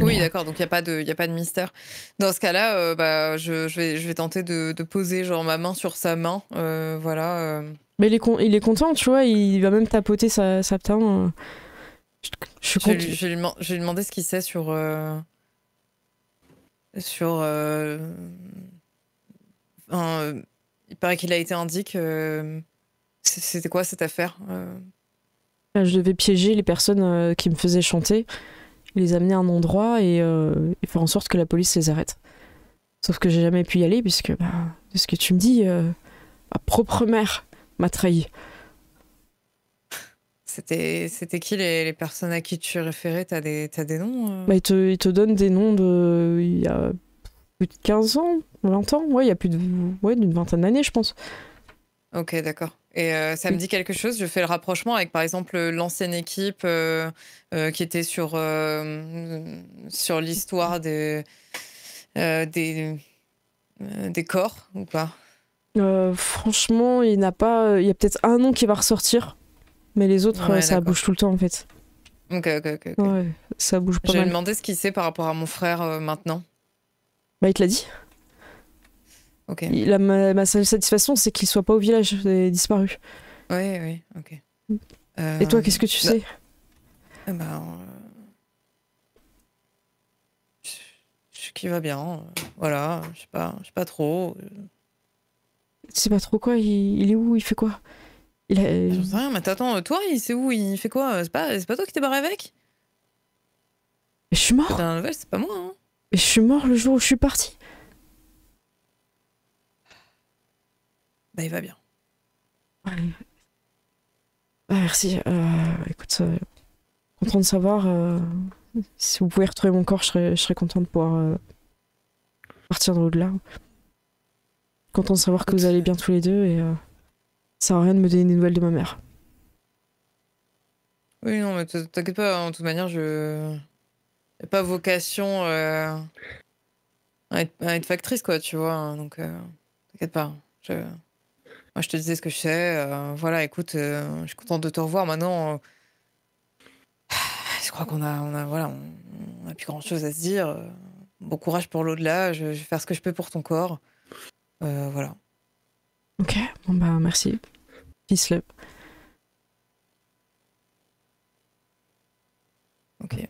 Oui, d'accord, donc il n'y a pas de mystère. Dans ce cas-là, bah, je vais tenter de poser genre, ma main sur sa main. Voilà, Mais il est content, tu vois, il va même tapoter sa petite main. Je vais lui demander ce qu'il sait sur... Il paraît qu'il a été indique. C'était quoi cette affaire? Je devais piéger les personnes qui me faisaient chanter. Les amener à un endroit et faire en sorte que la police les arrête. Sauf que j'ai jamais pu y aller puisque, bah, de ce que tu me dis, ma propre mère m'a trahi. C'était qui les personnes à qui tu référais? T'as des noms bah, ils te donnent des noms de... Il y a plus de 15 ans, 20 ans, ouais, il y a plus d'une vingtaine d'années, je pense. Ok, d'accord. Et ça me dit quelque chose, je fais le rapprochement avec par exemple l'ancienne équipe qui était sur l'histoire des corps ou pas? Franchement, il y a peut-être un nom qui va ressortir, mais les autres, ouais, ça bouge tout le temps en fait. Ok. Ouais, ça bouge pas mal. Je lui ai demandé ce qu'il sait par rapport à mon frère maintenant. Bah, il te l'a dit. Okay. Ma seule satisfaction, c'est qu'il soit pas au village, il est disparu. Oui, ok. Et toi, qu'est-ce que tu sais? Ce qui va bien, voilà, je sais pas trop. Tu sais pas trop quoi? Il est où? Il fait quoi? J'en sais rien, mais attends, toi, il sait où? Il fait quoi? C'est pas toi qui t'es barré avec? Mais je suis mort! La nouvelle, c'est pas moi, hein. Mais je suis mort le jour où je suis parti. Bah, il va bien. Ouais. Ah, merci. Écoute, content de savoir. Si vous pouvez retrouver mon corps, je serais content de pouvoir partir de l'au-delà. Content de savoir que vous allez bien tous les deux et ça sert à rien de me donner des nouvelles de ma mère. Oui, non, mais t'inquiète pas. En toute manière, je n'ai pas vocation à être factrice, quoi, tu vois. Donc, t'inquiète pas. Moi, je te disais ce que je sais. Voilà, écoute, je suis contente de te revoir. Maintenant, je crois qu'on a plus grand-chose à se dire. Bon courage pour l'au-delà. Je vais faire ce que je peux pour ton corps. Voilà. Ok. Bon bah merci. Peace love. Ok. De toute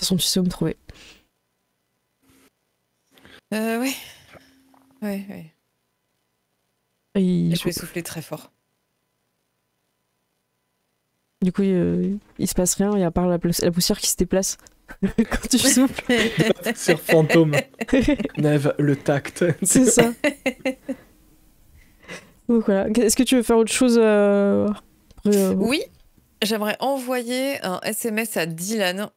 façon, tu sais où me trouver. Oui. Oui. Et je vais souffler très fort. Du coup, il se passe rien, et à part la poussière qui se déplace quand tu souffles. La poussière fantôme. Neve, le tact. C'est ça. Donc voilà. Est-ce que tu veux faire autre chose Oui, j'aimerais envoyer un SMS à Dylan.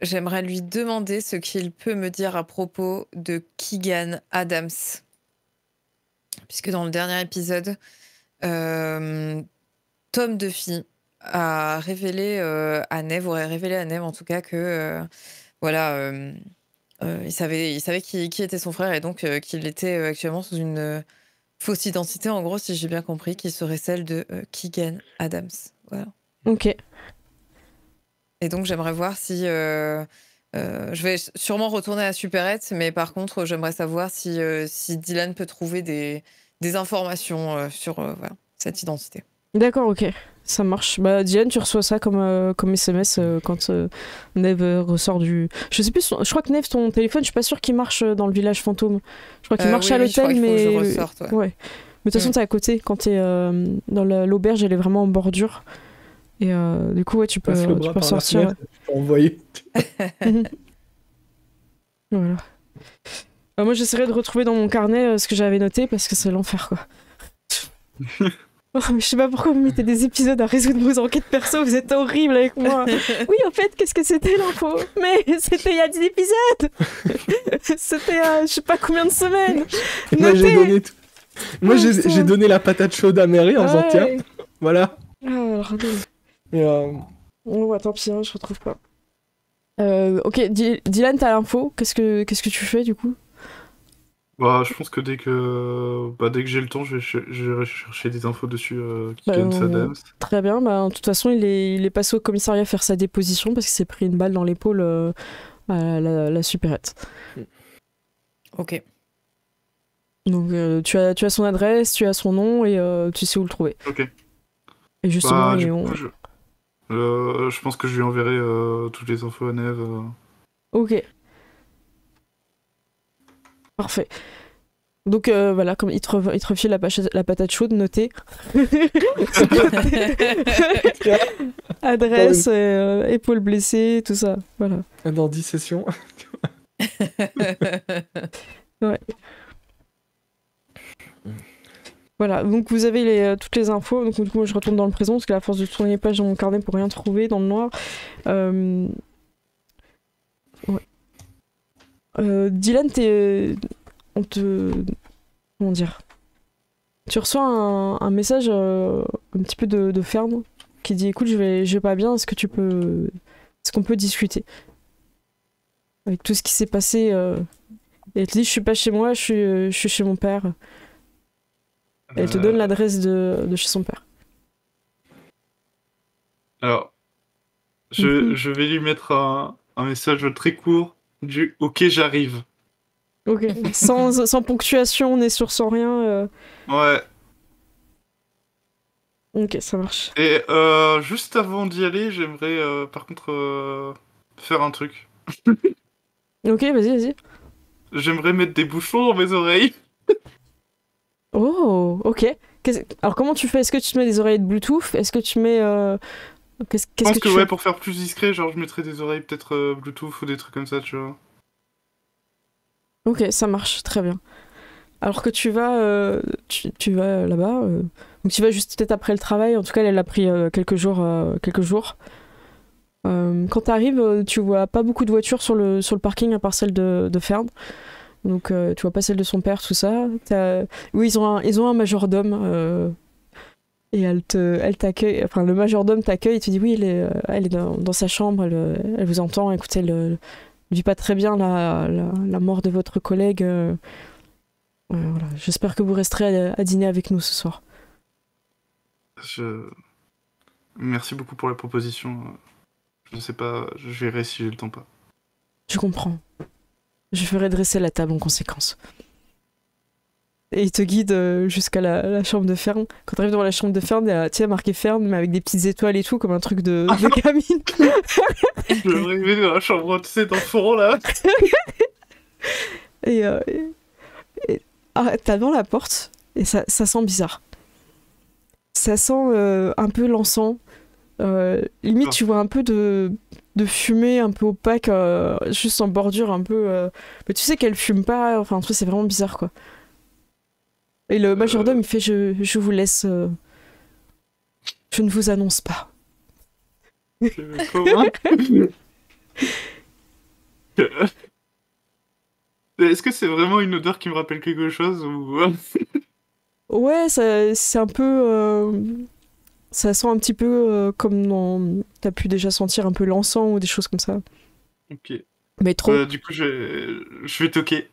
J'aimerais lui demander ce qu'il peut me dire à propos de Keegan Adams. Puisque dans le dernier épisode, Tom Duffy a révélé à Neve, aurait révélé à Neve en tout cas que voilà, il savait qui était son frère et donc qu'il était actuellement sous une fausse identité, en gros, si j'ai bien compris, qui serait celle de Keegan Adams. Voilà. Ok. Et donc j'aimerais voir si Je vais sûrement retourner à Superette, mais par contre, j'aimerais savoir si, si Dylan peut trouver des informations sur voilà, cette identité. D'accord, ok. Ça marche. Bah, Dylan, tu reçois ça comme, comme SMS quand Neve ressort du... Je sais plus, je crois que Neve, ton téléphone, je suis pas sûre qu'il marche dans le village fantôme. Je crois qu'il marche à l'hôtel, oui, mais... Je ressorte, ouais. Ouais. Mais de toute façon, t'es à côté. Quand t'es dans l'auberge, elle est vraiment en bordure. Et du coup, ouais, tu peux sortir. Envoyer. Voilà. Moi, j'essaierai de retrouver dans mon carnet ce que j'avais noté, parce que c'est l'enfer, quoi. Je sais pas pourquoi vous mettez des épisodes à résoudre vos enquêtes perso, vous êtes horrible avec moi. Oui, en fait, qu'est-ce que c'était l'info? Mais c'était il y a 10 épisodes. C'était je sais pas combien de semaines. Moi, j'ai donné, donné la patate chaude à Merry en disant tiens, voilà. Alors, ouais, tant pis, hein, je retrouve pas. Ok, Dylan, t'as l'info, qu'est-ce que tu fais du coup? Bah, je pense que dès que j'ai le temps, je vais chercher des infos dessus qui viennent Adams. Très bien, bah, de toute façon, il est passé au commissariat faire sa déposition parce qu'il s'est pris une balle dans l'épaule à la supérette. Ok. Donc, tu as son adresse, tu as son nom et tu sais où le trouver. Ok. Et justement, bah, je pense que je lui enverrai toutes les infos à Neve. Ok. Parfait. Donc voilà, comme il te refile la patate chaude, notée. Adresse, épaule blessée, tout ça. Voilà. Dans 10 sessions. Ouais. Voilà, donc vous avez toutes les infos. Donc du coup, moi, je retourne dans le présent, parce que la force de tourner les pages dans mon carnet pour rien trouver dans le noir. Ouais. Dylan, comment dire? Tu reçois un message un petit peu de Fern qui dit écoute, je vais pas bien, est-ce qu'on peut discuter avec tout ce qui s'est passé Et elle te dit je suis pas chez moi, je suis chez mon père. Elle te donne l'adresse de chez son père. Alors, je vais lui mettre un message très court. Du ok, j'arrive. Ok, sans ponctuation, on est sûr, sans rien. Ouais. Ok, ça marche. Et juste avant d'y aller, j'aimerais par contre faire un truc. Ok, vas-y. J'aimerais mettre des bouchons dans mes oreilles. Oh, ok. Alors comment tu fais? Est-ce que tu te mets des oreilles de Bluetooth? Est-ce que tu mets... Je pense que ouais, pour faire plus discret, genre je mettrais des oreilles peut-être Bluetooth ou des trucs comme ça, tu vois. Ok, ça marche, très bien. Alors que tu vas là-bas, donc tu vas juste peut-être après le travail, en tout cas elle a pris quelques jours. Quand t'arrives, tu vois pas beaucoup de voitures sur le parking à part celle de Fern. Donc tu vois pas celle de son père, tout ça. Oui, ils ont un majordome... Et elle t'accueille, enfin le majordome t'accueille et te dit oui, elle est dans sa chambre, elle vous entend, écoutez, elle ne vit pas très bien la mort de votre collègue. Voilà. J'espère que vous resterez à dîner avec nous ce soir. Merci beaucoup pour la proposition. Je ne sais pas, je verrai si j'ai le temps ou pas. Je comprends. Je ferai dresser la table en conséquence. Et il te guide jusqu'à la chambre de Fern. Quand t'arrives devant la chambre de Fern, il y a marqué Fern, mais avec des petites étoiles et tout, comme un truc de gamine. Je vais arriver dans la chambre, tu sais, dans le fourreau, là. T'as dans la porte, et ça sent bizarre. Ça sent un peu l'encens. Limite, tu vois un peu de fumée un peu opaque, juste en bordure un peu... Mais tu sais qu'elle fume pas, enfin, en tout cas, c'est vraiment bizarre, quoi. Et le majordome, il fait je vous laisse. Je ne vous annonce pas. Est-ce que c'est vraiment une odeur qui me rappelle quelque chose ou... Ouais, c'est un peu. Ça sent un petit peu comme dans. T'as pu déjà sentir un peu l'encens ou des choses comme ça. Ok. Mais trop. Du coup, je vais toquer.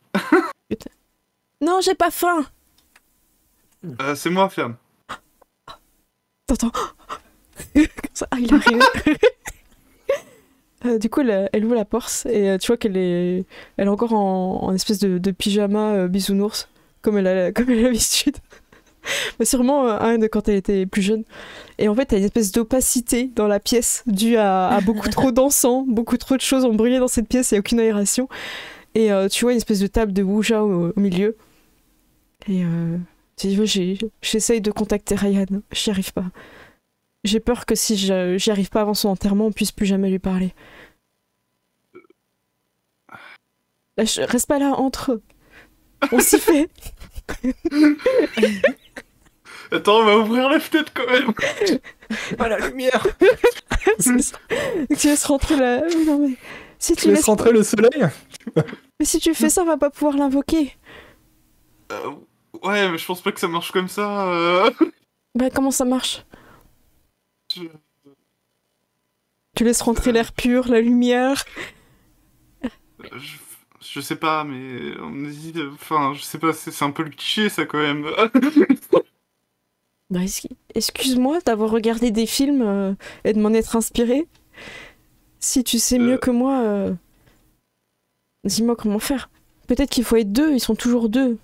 Non, j'ai pas faim. C'est moi, Fern. T'entends? Ah, il arrive. Du coup, elle ouvre la porte et tu vois qu'elle est, encore en espèce de pyjama bisounours, comme elle a l'habitude. Mais sûrement un de quand elle était plus jeune. Et en fait, t'as une espèce d'opacité dans la pièce due à beaucoup trop d'encens, beaucoup trop de choses ont brûlé dans cette pièce et aucune aération. Et tu vois une espèce de table de Ouija au milieu. Et tu dis, j'essaye de contacter Ryan, j'y arrive pas. J'ai peur que si j'y arrive pas avant son enterrement, on puisse plus jamais lui parler. Reste pas là, entre. On s'y fait. Attends, on va ouvrir la fenêtre quand même. Pas la lumière. Tu laisses rentrer la... Non, mais... Si tu laisses rentrer le soleil. Mais si tu fais ça, on va pas pouvoir l'invoquer. Ouais, mais je pense pas que ça marche comme ça. Bah, comment ça marche? Tu laisses rentrer l'air pur, la lumière. Je sais pas, mais on hésite. Enfin, je sais pas, c'est un peu le cliché ça quand même. Bah, excuse-moi d'avoir regardé des films et de m'en être inspiré. Si tu sais mieux que moi, dis-moi comment faire. Peut-être qu'il faut être deux, ils sont toujours deux.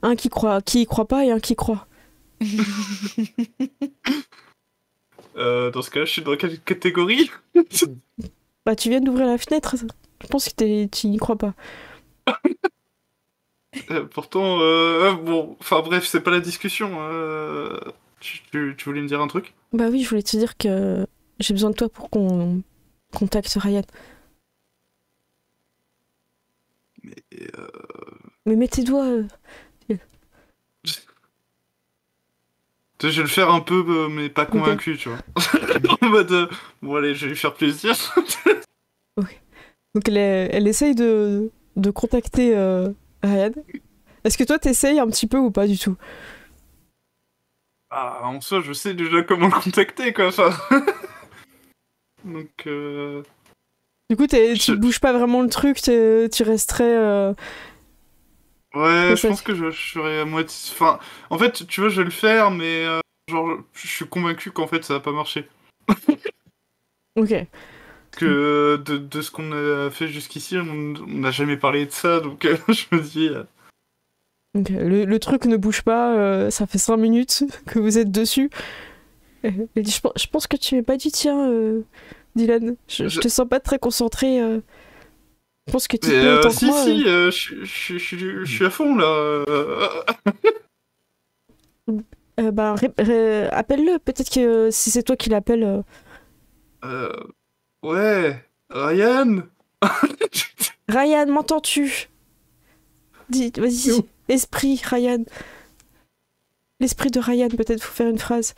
Un qui y croit pas et un qui croit. Dans ce cas-là, je suis dans quelle catégorie? Bah, tu viens d'ouvrir la fenêtre. Je pense que tu n'y crois pas. Pourtant, bon, enfin bref, c'est pas la discussion. Tu voulais me dire un truc? Bah oui, je voulais te dire que j'ai besoin de toi pour qu'on contacte Ryan. Mais mets tes doigts. Je vais le faire un peu, mais pas convaincu, tu vois. En mode, bon allez, je vais lui faire plaisir. Ok. Donc elle essaye de contacter Ryan. Est-ce que toi t'essayes un petit peu ou pas du tout? Ah, en soi, je sais déjà comment le contacter, quoi, ça. Donc... Du coup, tu bouges pas vraiment le truc, tu resterais... Ouais, je pense que je serais à moitié... Enfin, en fait, tu vois, je vais le faire, mais genre, je suis convaincu qu'en fait, ça va pas marcher. Ok. Parce que de ce qu'on a fait jusqu'ici, on n'a jamais parlé de ça, donc je me dis... Okay. Le truc ne bouge pas, ça fait 5 minutes que vous êtes dessus. Je pense que tu m'es pas dit, tiens, Dylan, je te sens pas très concentré... Je pense que tu peux autant que moi. Si, je suis à fond, là. Bah, appelle-le. Peut-être que si c'est toi qui l'appelle... Ouais, Ryan. Ryan, m'entends-tu? Vas-y, esprit, Ryan. L'esprit de Ryan, peut-être, faut faire une phrase.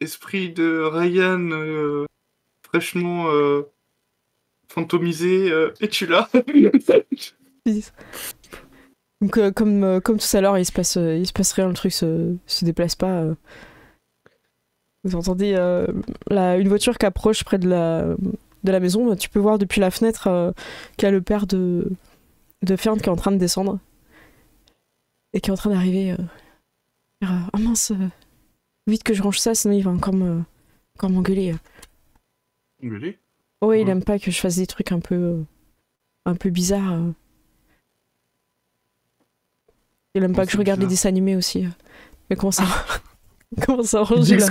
Esprit de Ryan, fraîchement... Fantomisé, et tu l'as. Donc comme tout à l'heure, il se passe rien, le truc se déplace pas. Vous entendez une voiture qui approche près de la maison. Tu peux voir depuis la fenêtre qu'il y a le père de Fern qui est en train de descendre et qui est en train d'arriver. Oh mince, vite que je range ça, sinon il va encore m'engueuler. Engueuler? Ouais, il aime pas que je fasse des trucs un peu bizarres. Il aime pas que je regarde les dessins animés aussi. Mais comment ça ranger là?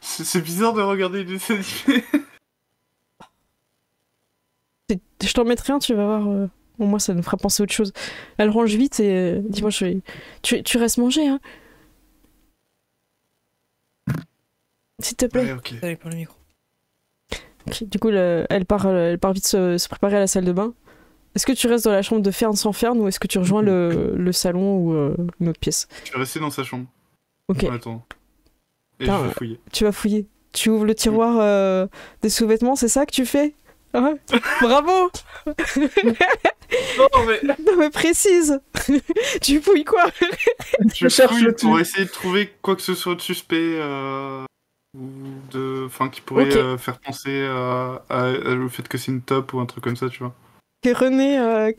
C'est bizarre de regarder les dessins animés. Je t'en mettrai un, tu vas voir. Bon, moi, ça nous fera penser à autre chose. Elle range vite et dis-moi, tu restes manger, hein. S'il te plaît. Ouais, okay. Allez, prends le micro. Okay, du coup, elle part vite se préparer à la salle de bain. Est-ce que tu restes dans la chambre de Fern sans Fern ou est-ce que tu rejoins le salon ou une autre pièce? Je vais rester dans sa chambre. Ok. Ouais, attends. Et je vais fouiller. Tu vas fouiller. Tu ouvres le tiroir des sous-vêtements, c'est ça que tu fais? Ah, bravo. Non mais précise. Tu fouilles quoi? Je cherche pour essayer de trouver quoi que ce soit de suspect. Enfin, qui pourrait faire penser à le fait que c'est une top ou un truc comme ça, tu vois. c'est René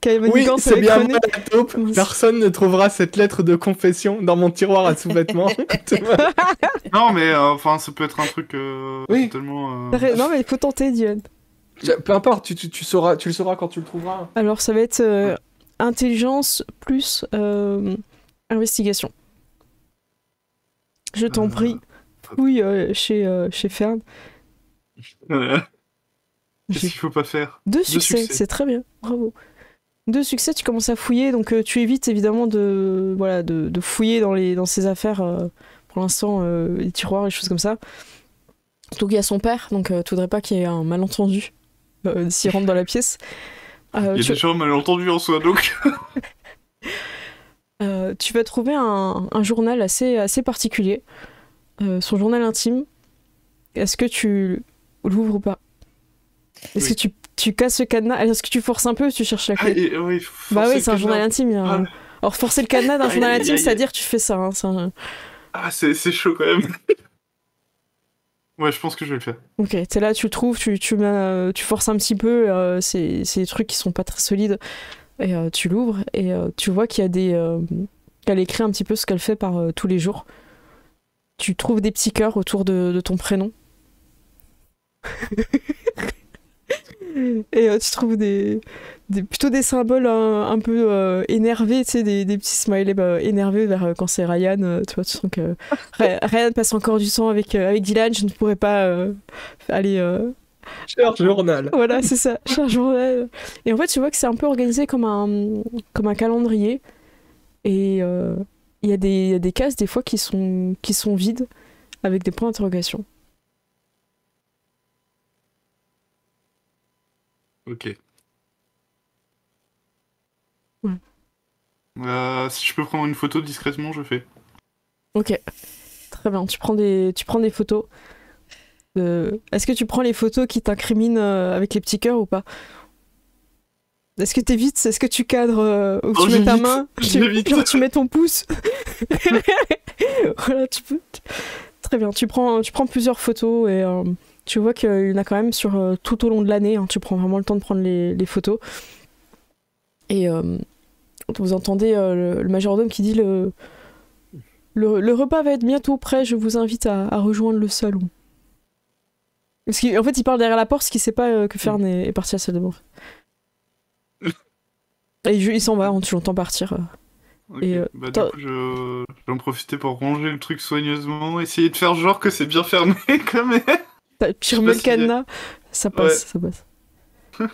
qui avait oui, c'est bien moi la taupe. Personne ne trouvera cette lettre de confession dans mon tiroir à sous-vêtements. Non, mais enfin, ça peut être un truc oui. Tellement... Non, mais il faut tenter, Dylan. Peu importe, tu le sauras quand tu le trouveras. Alors, ça va être intelligence plus investigation. Je t'en prie. Oui, chez Fern. Qu'est-ce qu'il faut pas faire? 2 succès, c'est très bien, bravo. 2 succès, tu commences à fouiller, donc tu évites évidemment de, voilà, de fouiller dans ses affaires, pour l'instant, les tiroirs et choses comme ça. Surtout qu'il y a son père, donc tu voudrais pas qu'il y ait un malentendu s'il rentre dans la pièce. Il y a déjà un malentendu en soi, donc... tu vas trouver un journal assez particulier, son journal intime. Est-ce que tu l'ouvres ou pas? Est-ce oui. que tu casses le cadenas? Est-ce que tu forces un peu ou tu cherches la clé? Ah, oui, bah oui, c'est un journal intime. Ah. Alors forcer le cadenas d'un journal intime, c'est-à-dire tu fais ça. Hein, ah, c'est chaud quand même. Ouais, je pense que je vais le faire. Ok, t'es là, tu le trouves, tu forces un petit peu, c'est des trucs qui sont pas très solides. Et tu l'ouvres et tu vois qu'il y a des... qu'elle écrit un petit peu ce qu'elle fait par tous les jours. Tu trouves des petits cœurs autour de ton prénom. Et tu trouves plutôt des symboles un peu énervés, tu sais, des petits smileys énervés vers quand c'est Ryan. Tu vois, tu sens que Ryan passe encore du temps avec Dylan, je ne pourrais pas aller... Cher journal. Voilà, c'est ça, cher journal. Et en fait, tu vois que c'est un peu organisé comme un calendrier. Et il y a des cases, des fois, qui sont vides, avec des points d'interrogation. Ok. Ouais. Si je peux prendre une photo discrètement, je fais. Ok. Très bien, tu prends des photos. Est-ce que tu prends les photos qui t'incriminent avec les petits cœurs ou pas? Est-ce que t'évites? Est-ce que tu cadres ou tu mets ta main? Tu mets ton pouce. Voilà, tu peux. Très bien, tu prends plusieurs photos et tu vois qu'il y en a quand même sur tout au long de l'année. Hein, tu prends vraiment le temps de prendre les photos. Et vous entendez le majordome qui dit le repas va être bientôt prêt. Je vous invite à rejoindre le salon. Parce qu'en fait, il parle derrière la porte, ce qu'il sait pas que Fern est parti à la salle de bain. Et il s'en va, tu l'entends partir. Okay. Et bah, du coup, je vais en profiter pour ranger le truc soigneusement, essayer de faire genre que c'est bien fermé quand même. Tu remets le cadenas, ça passe, ouais. Ça passe.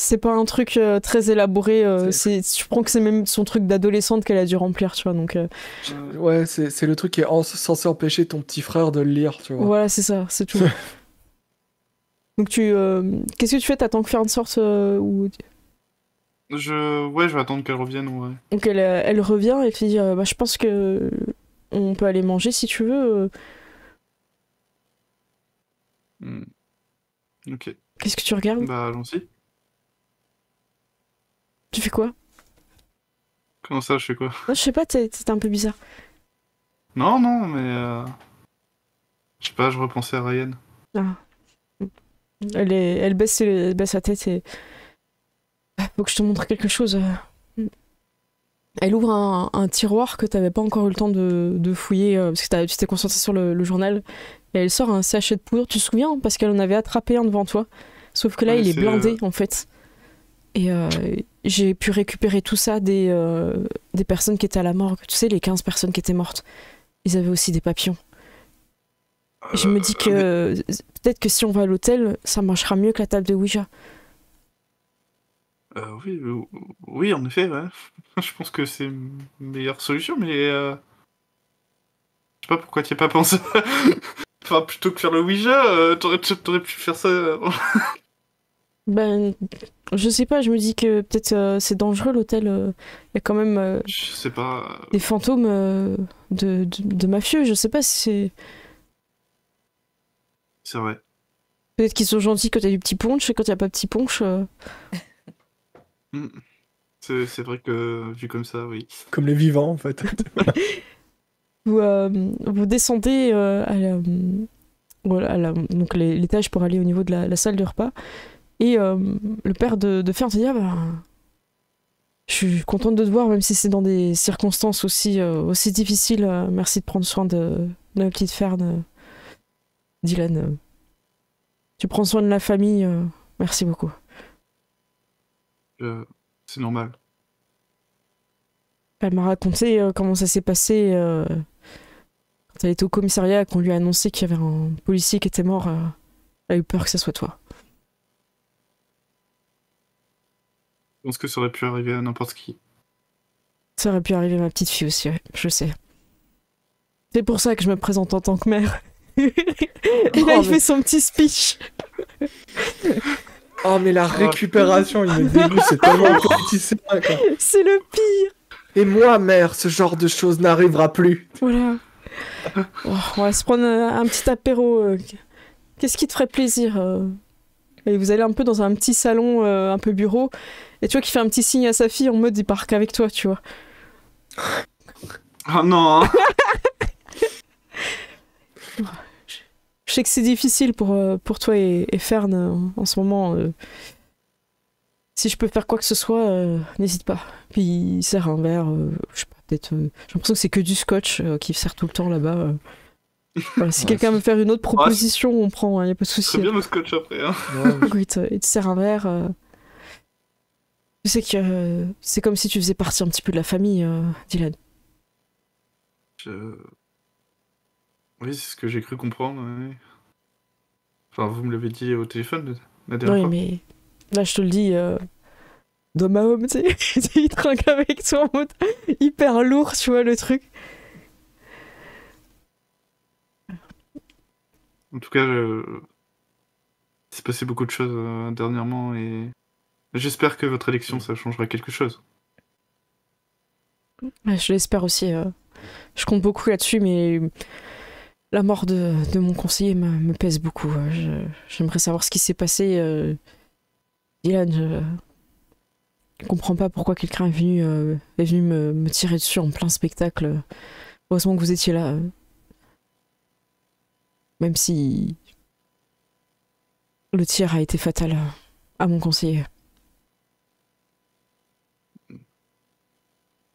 C'est pas un truc très élaboré, tu prends que c'est même son truc d'adolescente qu'elle a dû remplir, tu vois, donc... Ouais, c'est le truc qui est censé empêcher ton petit frère de le lire, tu vois. Voilà, c'est ça, c'est tout. Donc qu'est-ce que tu fais? T'attends que Fern sorte ou... Ouais, je vais attendre qu'elle revienne, ouais. Donc elle revient et te dit, bah, je pense que... On peut aller manger si tu veux. Ok. Qu'est-ce que tu regardes? Bah, allons-y. Tu fais quoi? Comment ça, je fais quoi? Non, je sais pas, c'était un peu bizarre. Non, non, mais... Je sais pas, je repensais à Ryan. Ah. Elle baisse sa tête et... Faut que je te montre quelque chose. Elle ouvre un tiroir que t'avais pas encore eu le temps de fouiller, parce que tu t'es concentré sur le journal. Et elle sort un sachet de poudre, tu te souviens? Parce qu'elle en avait attrapé un devant toi. Sauf que là, ouais, il est blindé, en fait. Et j'ai pu récupérer tout ça des personnes qui étaient à la morgue. Tu sais, les 15 personnes qui étaient mortes. Ils avaient aussi des papillons. Je me dis que peut-être que si on va à l'hôtel, ça marchera mieux que la table de Ouija. Oui, en effet, ouais. Je pense que c'est une meilleure solution, mais... Je sais pas pourquoi tu n'y as pas pensé. Enfin, plutôt que faire le Ouija, t'aurais pu faire ça... Ben, je sais pas, je me dis que peut-être c'est dangereux l'hôtel. Il y a quand même je sais pas. Des fantômes de mafieux, je sais pas si c'est... C'est vrai. Peut-être qu'ils sont gentils quand t'as du petit punch et quand t'as pas petit punch. C'est vrai que vu comme ça, oui. Comme les vivants en fait. Vous descendez à l'étage pour aller au niveau de la salle de repas. Et le père de Fern se dit « Ah bah, je suis contente de te voir, même si c'est dans des circonstances aussi difficiles. Merci de prendre soin de la petite Fern. Dylan, tu prends soin de la famille. Merci beaucoup. » C'est normal. Elle m'a raconté comment ça s'est passé quand elle était au commissariat, qu'on lui a annoncé qu'il y avait un policier qui était mort. Elle a eu peur que ça soit toi. Je pense que ça aurait pu arriver à n'importe qui. Ça aurait pu arriver à ma petite fille aussi, ouais, je sais. C'est pour ça que je me présente en tant que mère. Et là, il fait son petit speech. Oh, mais la récupération, il me dégoûte, c'est tellement compétissant, quoi. C'est le pire. Et moi, mère, ce genre de choses n'arrivera plus. Voilà. Oh, on va se prendre un petit apéro. Qu'est-ce qui te ferait plaisir? Et vous allez un peu dans un petit salon, un peu bureau, et tu vois qu'il fait un petit signe à sa fille en mode il part qu'avec toi, tu vois. Oh non. Je sais que c'est difficile pour toi et Fern en ce moment. Si je peux faire quoi que ce soit, n'hésite pas. Puis il sert un verre, je sais pas, peut-être. J'ai l'impression que c'est que du scotch qu'il sert tout le temps là-bas. Voilà, si quelqu'un veut faire une autre proposition, on prend, il n'y a pas de souci. C'est bien le scotch après. Hein. Ouais. Il te sert un verre. Tu sais que c'est comme si tu faisais partie un petit peu de la famille, Dylan. Oui, c'est ce que j'ai cru comprendre. Ouais. Enfin, vous me l'avez dit au téléphone la dernière fois. Oui, mais là, je te le dis, dans ma home, tu sais, il trinque avec toi en mode hyper lourd, tu vois, le truc. En tout cas, il s'est passé beaucoup de choses dernièrement et j'espère que votre élection, ça changera quelque chose. Ouais, je l'espère aussi. Je compte beaucoup là-dessus, mais la mort de mon conseiller me pèse beaucoup. J'aimerais savoir ce qui s'est passé. Dylan, je comprends pas pourquoi quelqu'un est venu me tirer dessus en plein spectacle. Heureusement que vous étiez là. Même si le tir a été fatal à mon conseiller.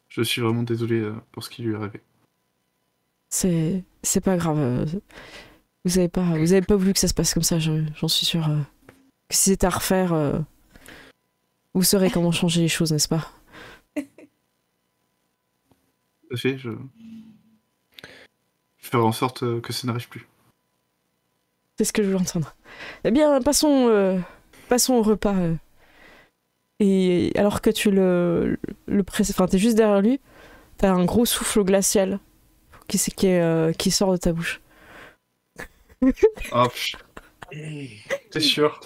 Je suis vraiment désolé pour ce qui lui est arrivé. C'est pas grave. Vous avez pas voulu que ça se passe comme ça, j'en suis sûre. Que si c'était à refaire, vous saurez comment changer les choses, n'est-ce pas? Oui, je ferai en sorte que ça n'arrive plus. C'est ce que je voulais entendre. Eh bien, passons au repas. Et alors que tu le presses, enfin, t'es juste derrière lui, t'as un gros souffle glacial qui sort de ta bouche. Oh, c'est sûr.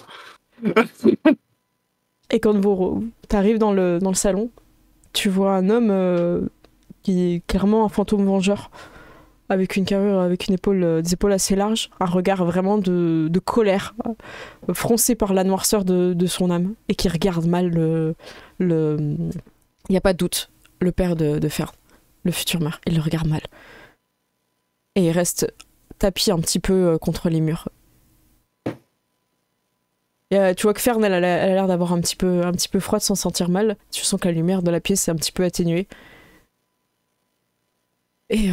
Et quand t'arrives dans le salon, tu vois un homme qui est clairement un fantôme vengeur. Avec une carrure, avec des épaules assez larges, un regard vraiment de colère, froncé par la noirceur de son âme, et qui regarde mal il n'y a pas de doute, le père de Fern, le futur maire, il le regarde mal. Et il reste tapis un petit peu contre les murs. Et, tu vois que Fern, elle a l'air d'avoir un petit peu froid, de s'en sentir mal. Tu sens que la lumière de la pièce est un petit peu atténuée. Et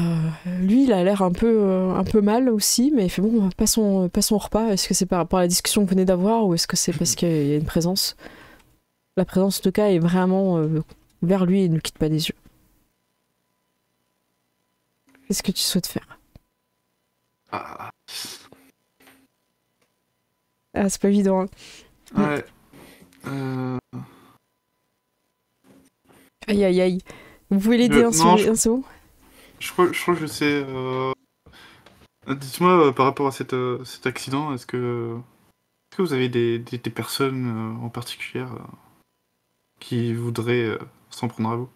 lui, il a l'air un peu mal aussi, mais il fait bon, passons au repas. Est-ce que c'est par rapport à la discussion que vous venez d'avoir, ou est-ce que c'est parce qu'il y a une présence? La présence, en tout cas, est vraiment vers lui et ne quitte pas des yeux. Qu'est-ce que tu souhaites faire? Ah, c'est pas évident. Hein. Ouais. Aïe, aïe, aïe. Vous pouvez l'aider un second? Je crois que je sais. Dites-moi, par rapport à cet accident, est-ce que vous avez des personnes en particulier qui voudraient s'en prendre à vous? Vous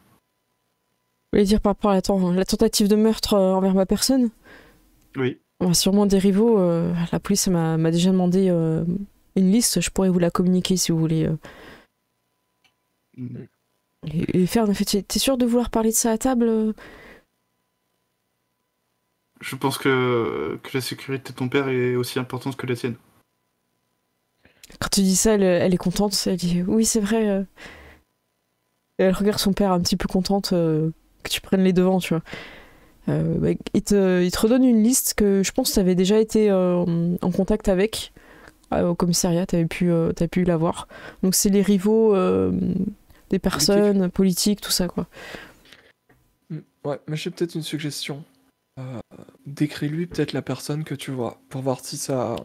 voulez dire par rapport à la tentative de meurtre envers ma personne? Oui. On a sûrement des rivaux. La police m'a déjà demandé une liste. Je pourrais vous la communiquer si vous voulez. Et Fern, en fait, t'es sûr de vouloir parler de ça à table? Je pense que la sécurité de ton père est aussi importante que la tienne. Quand tu dis ça, elle est contente. Elle dit oui, c'est vrai. Et elle regarde son père un petit peu contente que tu prennes les devants, tu vois. Bah, il te redonne une liste que je pense que tu avais déjà été en contact avec. Au commissariat, tu avais pu la voir. Donc c'est les rivaux des personnes, politiques, tout ça, quoi. Ouais, mais j'ai peut-être une suggestion. Décris-lui peut-être la personne que tu vois, pour voir si ça...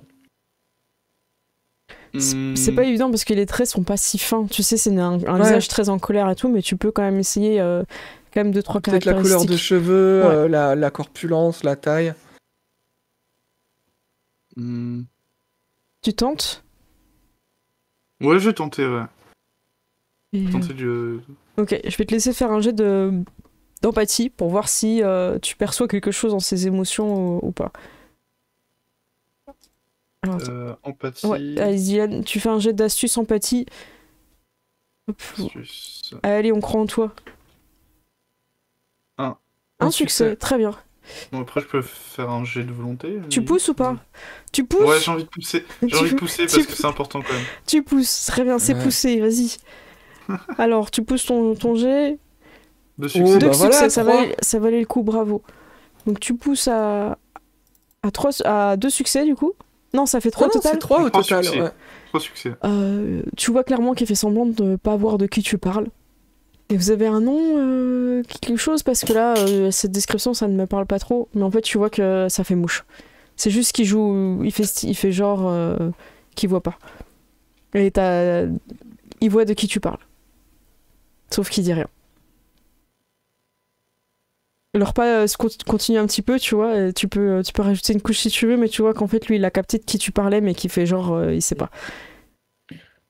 C'est pas évident parce que les traits sont pas si fins. Tu sais, c'est un visage très en colère et tout, mais tu peux quand même essayer quand même 2-3 caractéristiques. Peut-être la couleur de cheveux, la corpulence, la taille. Tu tentes? Ouais, je vais tenter, ouais. Je vais tenter du... Ok, je vais te laisser faire un jet d'empathie pour voir si tu perçois quelque chose dans ses émotions ou pas. Alors, empathie. Ouais, allez, Dylan, tu fais un jet d'astuce empathie. Astuce. Allez, on croit en toi. Un succès, très bien. Bon, après, je peux faire un jet de volonté. Tu pousses ou pas? Tu pousses? Ouais, j'ai envie de pousser. J'ai envie de pousser parce que c'est important quand même. Tu pousses, très bien, c'est poussé, vas-y. Alors, tu pousses ton jet. De succès, oh, bah voilà, ça valait le coup, bravo. Donc tu pousses à 2 succès du coup. Non, ça fait 3 total. 3 au total, ouais. 3 succès. Tu vois clairement qu'il fait semblant de ne pas avoir de qui tu parles. Et vous avez un nom, quelque chose, parce que là, cette description, ça ne me parle pas trop. Mais en fait, tu vois que ça fait mouche. C'est juste qu'il joue, il fait genre qu'il voit pas. Et il voit de qui tu parles. Sauf qu'il dit rien. Leur pas continue un petit peu, tu vois, tu peux rajouter une couche si tu veux, mais tu vois qu'en fait, lui, il a capté de qui tu parlais, mais qui fait genre, il sait pas.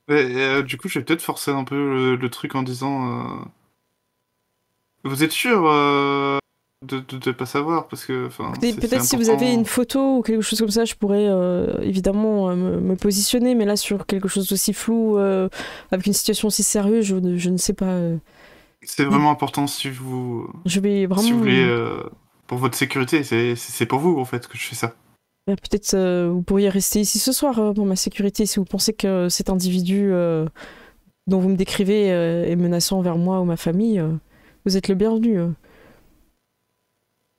Du coup, j'ai peut-être forcé un peu le truc en disant... Vous êtes sûr de pas savoir, parce que... Peut-être si vous avez une photo ou quelque chose comme ça, je pourrais évidemment me positionner, mais là, sur quelque chose d'aussi flou, avec une situation aussi sérieuse, je ne sais pas... C'est vraiment important si vous... si vous voulez... pour votre sécurité, c'est pour vous, en fait, que je fais ça. Peut-être vous pourriez rester ici ce soir pour ma sécurité, si vous pensez que cet individu dont vous me décrivez est menaçant envers moi ou ma famille, vous êtes le bienvenu.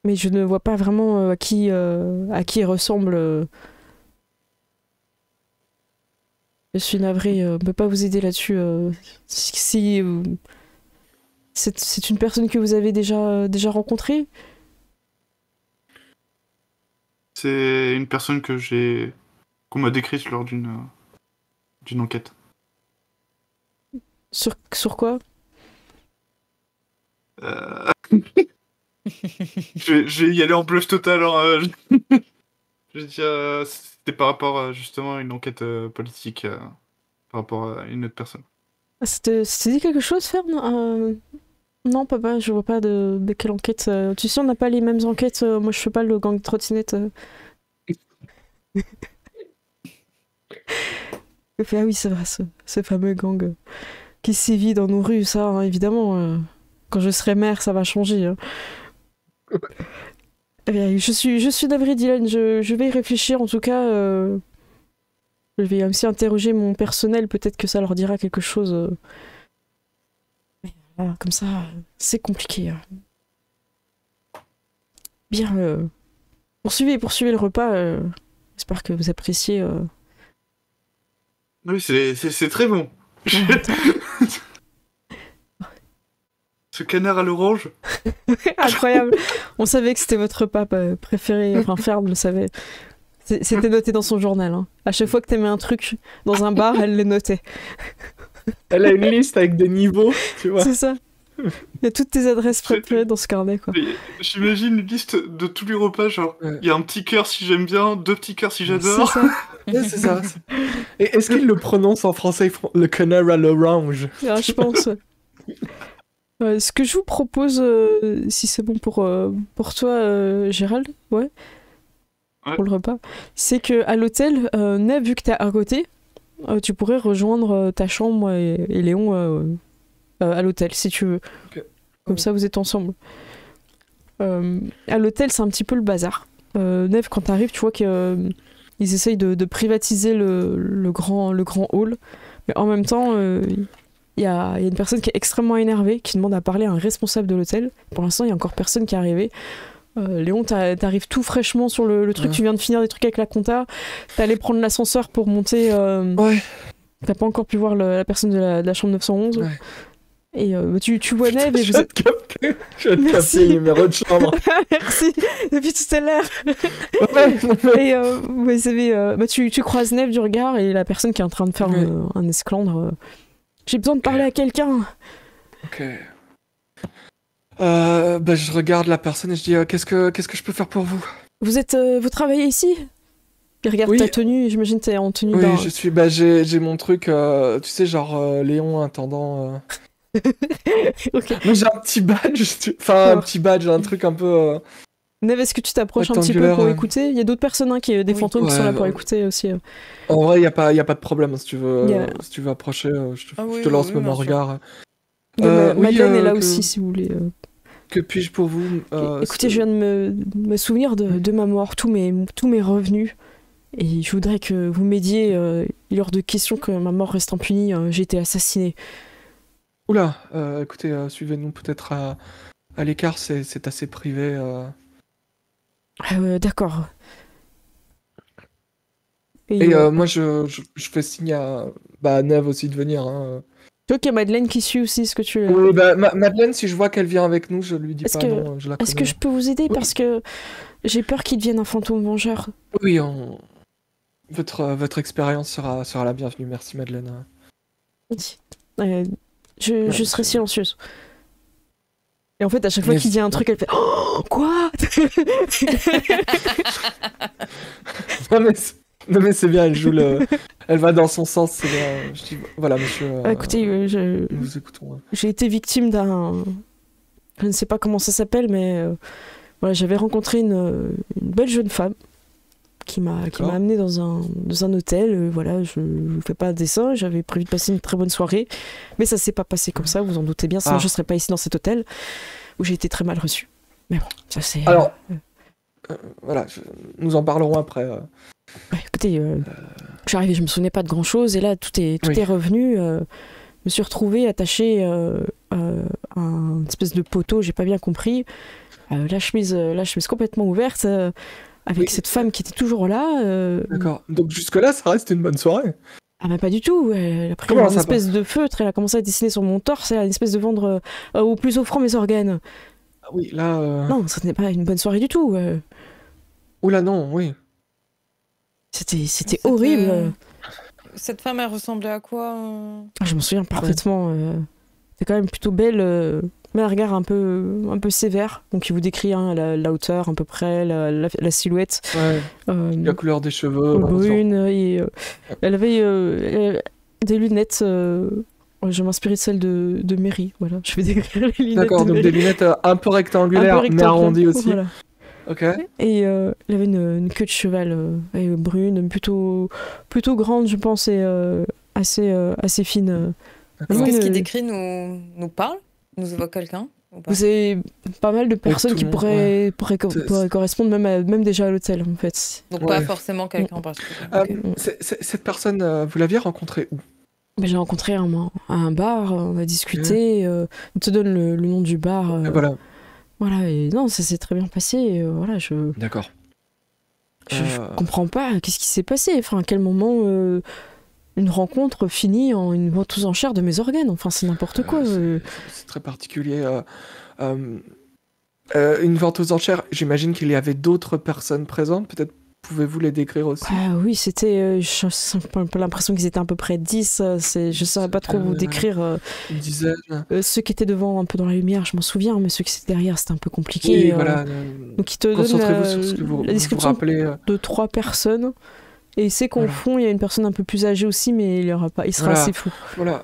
Mais je ne vois pas vraiment à qui il ressemble. Je suis navrée, je ne peux pas vous aider là-dessus. C'est une personne que vous avez déjà rencontrée? C'est une personne qu'on m'a décrite lors d'une enquête. Sur quoi? Je vais y aller en bluff total. Je vais dire, c'était par rapport à justement une enquête politique, par rapport à une autre personne. C'était dit quelque chose, Fern? Non, papa, je vois pas de quelle enquête. Tu sais, on n'a pas les mêmes enquêtes. Moi, je fais pas le gang de trottinette. Ah oui, c'est vrai, ce fameux gang qui sévit dans nos rues, ça, hein, évidemment. Quand je serai mère, ça va changer. Hein. Je suis navrée, Dylan. Je vais y réfléchir, en tout cas. Je vais aussi interroger mon personnel. Peut-être que ça leur dira quelque chose... Comme ça, c'est compliqué. Bien, poursuivez le repas. J'espère que vous appréciez. Oui, c'est très bon. Ce canard à l'orange. Incroyable. On savait que c'était votre repas préféré. Enfin, Fern le savait. C'était noté dans son journal. Hein. À chaque fois que t'aimais un truc dans un bar, elle le notait. Elle a une liste avec des niveaux, tu vois. C'est ça. Il y a toutes tes adresses préférées dans ce carnet, quoi. J'imagine une liste de tous les repas, genre, il y a un petit cœur si j'aime bien, 2 petits cœurs si j'adore. C'est ça. Et est-ce qu'il le prononce en français, le canard à l'orange? Ah, je pense. Ce que je vous propose, si c'est bon pour toi, Jyrald, pour le repas, c'est qu'à l'hôtel, Neve, vu que t'es à côté... tu pourrais rejoindre ta chambre et Léon à l'hôtel si tu veux. Okay. Comme ça vous êtes ensemble. À l'hôtel c'est un petit peu le bazar. Neve, quand t'arrives, tu vois que ils essayent de privatiser le grand hall, mais en même temps, il y a une personne qui est extrêmement énervée, qui demande à parler à un responsable de l'hôtel. Pour l'instant, il y a encore personne qui est arrivé. Léon, t'arrives tout fraîchement sur le truc, ouais. Tu viens de finir des trucs avec la compta, t'allais prendre l'ascenseur pour monter... Ouais. T'as pas encore pu voir la personne de la chambre 911. Ouais. Et tu vois Neve et je vais te capter. Je vais te capter le numéro de chambre. Merci. Depuis tout à l'heure. Ouais. Et vous avez, tu croises Neve du regard et la personne qui est en train de faire un esclandre. J'ai besoin de parler à quelqu'un. Ok. Je regarde la personne et je dis qu'est-ce que je peux faire pour vous? Vous êtes vous travaillez ici? Regarde ta tenue, j'imagine que t'es en tenue. Oui, je suis. J'ai mon truc. Tu sais, genre Léon intendant. Okay. J'ai un petit badge, un petit badge, un truc un peu. Neve, est-ce que tu t'approches un petit peu pour écouter? Il y a d'autres personnes qui des fantômes qui sont là pour écouter aussi. En vrai, il y a pas de problème si tu veux. Si tu veux approcher, je te lance même un regard. Madeleine est là aussi si vous voulez. Que puis-je pour vous? Écoutez, je viens de me souvenir de ma mort, tous mes revenus. Et je voudrais que vous m'aidiez, lors de questions que ma mort reste impunie, j'ai été assassiné. Oula, écoutez, suivez-nous peut-être à l'écart, c'est assez privé. D'accord. Et moi, je fais signe à Neve aussi de venir. Ok, Madeleine qui suit aussi, ce que tu... Oui, Madeleine, si je vois qu'elle vient avec nous, je lui dis pas non, je la connais. Est-ce que je peux vous aider? Oui. Parce que j'ai peur qu'il devienne un fantôme vengeur. Oui, votre expérience sera la bienvenue. Merci, Madeleine. Je serai silencieuse. Et en fait, à chaque fois qu'il dit un truc, elle fait « Oh, quoi ?» Non mais c'est bien, elle joue elle va dans son sens, c'est bien. Je dis « Voilà, monsieur... » Écoutez, nous vous écoutons. Ouais. J'ai été victime d'un... Je ne sais pas comment ça s'appelle, mais... Voilà, j'avais rencontré une belle jeune femme qui m'a amenée dans un hôtel. Voilà, je ne fais pas de dessin, j'avais prévu de passer une très bonne soirée, mais ça ne s'est pas passé comme ça, vous en doutez bien, sinon je ne serais pas ici dans cet hôtel où j'ai été très mal reçue. Mais bon, ça c'est... Alors, voilà, nous en parlerons après. Écoutez, je suis arrivée, je ne me souvenais pas de grand-chose, et là tout est revenu. Je me suis retrouvée attachée à une espèce de poteau, j'ai pas bien compris. La chemise complètement ouverte, avec cette femme qui était toujours là. D'accord. Donc jusque-là, ça reste une bonne soirée. Ah bah pas du tout. Elle a pris une espèce de feutre, elle a commencé à dessiner sur mon torse, elle a une espèce de vendre au plus offrant mes organes. Ah oui, là... Non, ce n'est pas une bonne soirée du tout. Oula non, oui. C'était horrible. Cette femme, elle ressemblait à quoi? Je m'en souviens parfaitement. C'est quand même plutôt belle... Mais un regard un peu sévère, donc il vous décrit la hauteur à peu près, la silhouette, la couleur des cheveux, brune, elle avait des lunettes. Je m'inspirais de celles de Merry. Voilà, je vais décrire les lunettes. D'accord, donc des lunettes un peu rectangulaires, mais arrondies aussi. Voilà. Ok. Et elle avait une queue de cheval brune, plutôt grande, je pense, et assez fine. Est-ce que ce qu'il décrit nous parle? Nous voit quelqu'un? Vous avez pas mal de personnes qui pourraient correspondre même déjà à l'hôtel en fait. Donc pas forcément quelqu'un. Cette personne, vous l'aviez rencontrée où? J'ai rencontré à un bar, on a discuté, on te donne le nom du bar. Voilà, et non, ça s'est très bien passé. D'accord. Je comprends pas, qu'est-ce qui s'est passé? Enfin, à quel moment... Une rencontre finie en une vente aux enchères de mes organes, enfin c'est n'importe quoi. C'est très particulier. Une vente aux enchères, j'imagine qu'il y avait d'autres personnes présentes, peut-être pouvez-vous les décrire aussi? Oui, c'était. J'ai l'impression qu'ils étaient à peu près 10, je ne saurais pas trop vous décrire. Une dizaine. Ceux qui étaient devant, un peu dans la lumière, je m'en souviens, mais ceux qui étaient derrière, c'était un peu compliqué. Oui, voilà. Donc ils te donnent la description de 3 personnes. Et c'est qu'au fond, il y a une personne un peu plus âgée aussi, mais il sera assez fou. Voilà.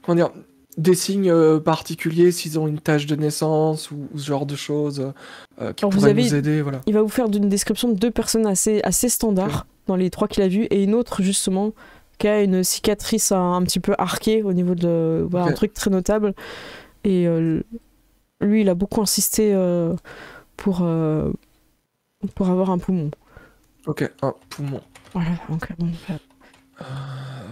Comment dire, des signes particuliers, s'ils ont une tache de naissance ou ce genre de choses qui pourraient nous aider. Voilà. Il va vous faire une description de 2 personnes assez standard dans les 3 qu'il a vues, et une autre justement qui a une cicatrice un petit peu arquée au niveau de... Voilà, un truc très notable. Et lui, il a beaucoup insisté pour avoir un poumon. Ok, un poumon. Voilà, donc...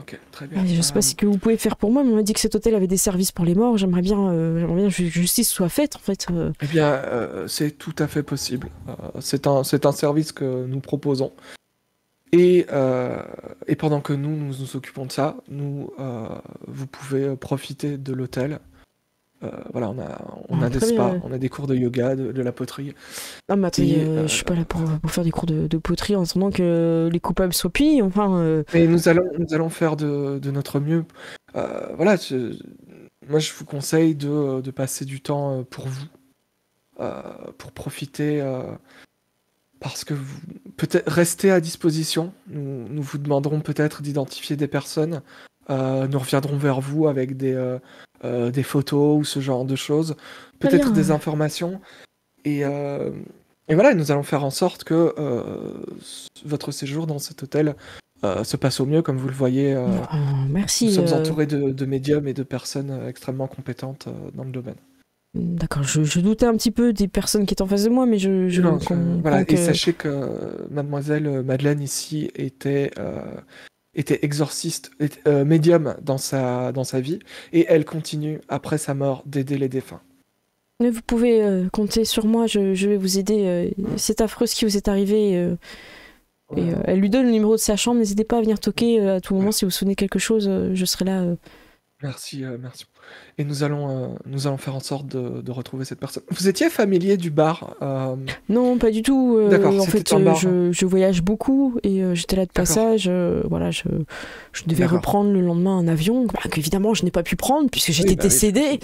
ok, très bien. Je sais pas ce que vous pouvez faire pour moi, mais on m'a dit que cet hôtel avait des services pour les morts. J'aimerais bien que justice soit faite, en fait. Eh bien, c'est tout à fait possible. C'est un service que nous proposons. Et pendant que nous occupons de ça, vous pouvez profiter de l'hôtel. Voilà, on a des spas, on a des cours de yoga, de la poterie. Non mais attends, je suis pas là pour faire des cours de poterie en attendant que les coupables soient pillés, enfin... Mais nous allons faire de notre mieux. Voilà, moi je vous conseille de passer du temps pour vous, pour profiter, parce que vous... peut-être restez à disposition, nous vous demanderons peut-être d'identifier des personnes, nous reviendrons vers vous avec des photos ou ce genre de choses, peut-être des informations, et voilà, nous allons faire en sorte que votre séjour dans cet hôtel se passe au mieux, comme vous le voyez. Merci. Nous sommes entourés de médiums et de personnes extrêmement compétentes dans le domaine. D'accord, je doutais un petit peu des personnes qui étaient en face de moi, mais voilà, et sachez que mademoiselle Madeleine ici était exorciste, médium dans sa vie, et elle continue, après sa mort, d'aider les défunts. Vous pouvez compter sur moi, je vais vous aider. C'est affreux ce qui vous est arrivé. Elle lui donne le numéro de sa chambre, n'hésitez pas à venir toquer à tout moment. Si vous souvenez quelque chose, je serai là. Merci, merci. Et nous allons faire en sorte de retrouver cette personne. Vous étiez familier du bar Non, pas du tout. D'accord, en fait, je voyage beaucoup et j'étais là de passage. Voilà, je devais reprendre le lendemain un avion qu'évidemment je n'ai pas pu prendre puisque j'étais décédée.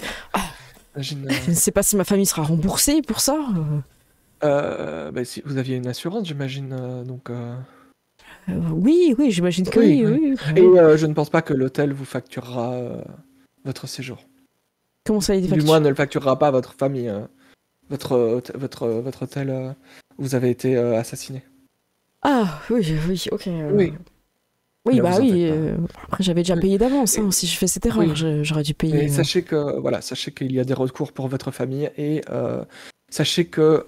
Je ne sais pas si ma famille sera remboursée pour ça. Si vous aviez une assurance, j'imagine, donc... Oui, j'imagine que oui. Et je ne pense pas que l'hôtel vous facturera votre séjour. Comment ça, du moins, ne le facturera pas à votre famille. Votre hôtel vous avez été assassiné. Ah, oui, ok. Oui, bah oui. Après, j'avais déjà payé d'avance. Hein, si je fais cette erreur, j'aurais dû payer. Mais sachez que, voilà, sachez qu'il y a des recours pour votre famille et... Sachez que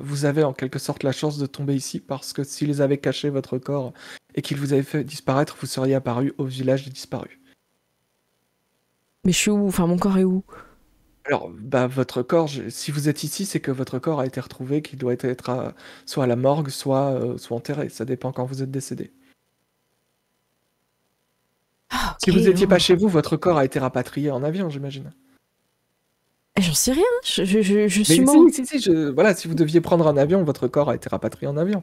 vous avez en quelque sorte la chance de tomber ici parce que s'ils avaient caché votre corps et qu'ils vous avaient fait disparaître, vous seriez apparu au village des disparus. Mais je suis où? Enfin, mon corps est où? Alors, votre corps, si vous êtes ici, c'est que votre corps a été retrouvé, qu'il doit être soit à la morgue, soit enterré. Ça dépend quand vous êtes décédé. Ah, okay, si vous n'étiez pas chez vous, votre corps a été rapatrié en avion, j'imagine. J'en sais rien, je suis mort. Voilà, si vous deviez prendre un avion, votre corps a été rapatrié en avion.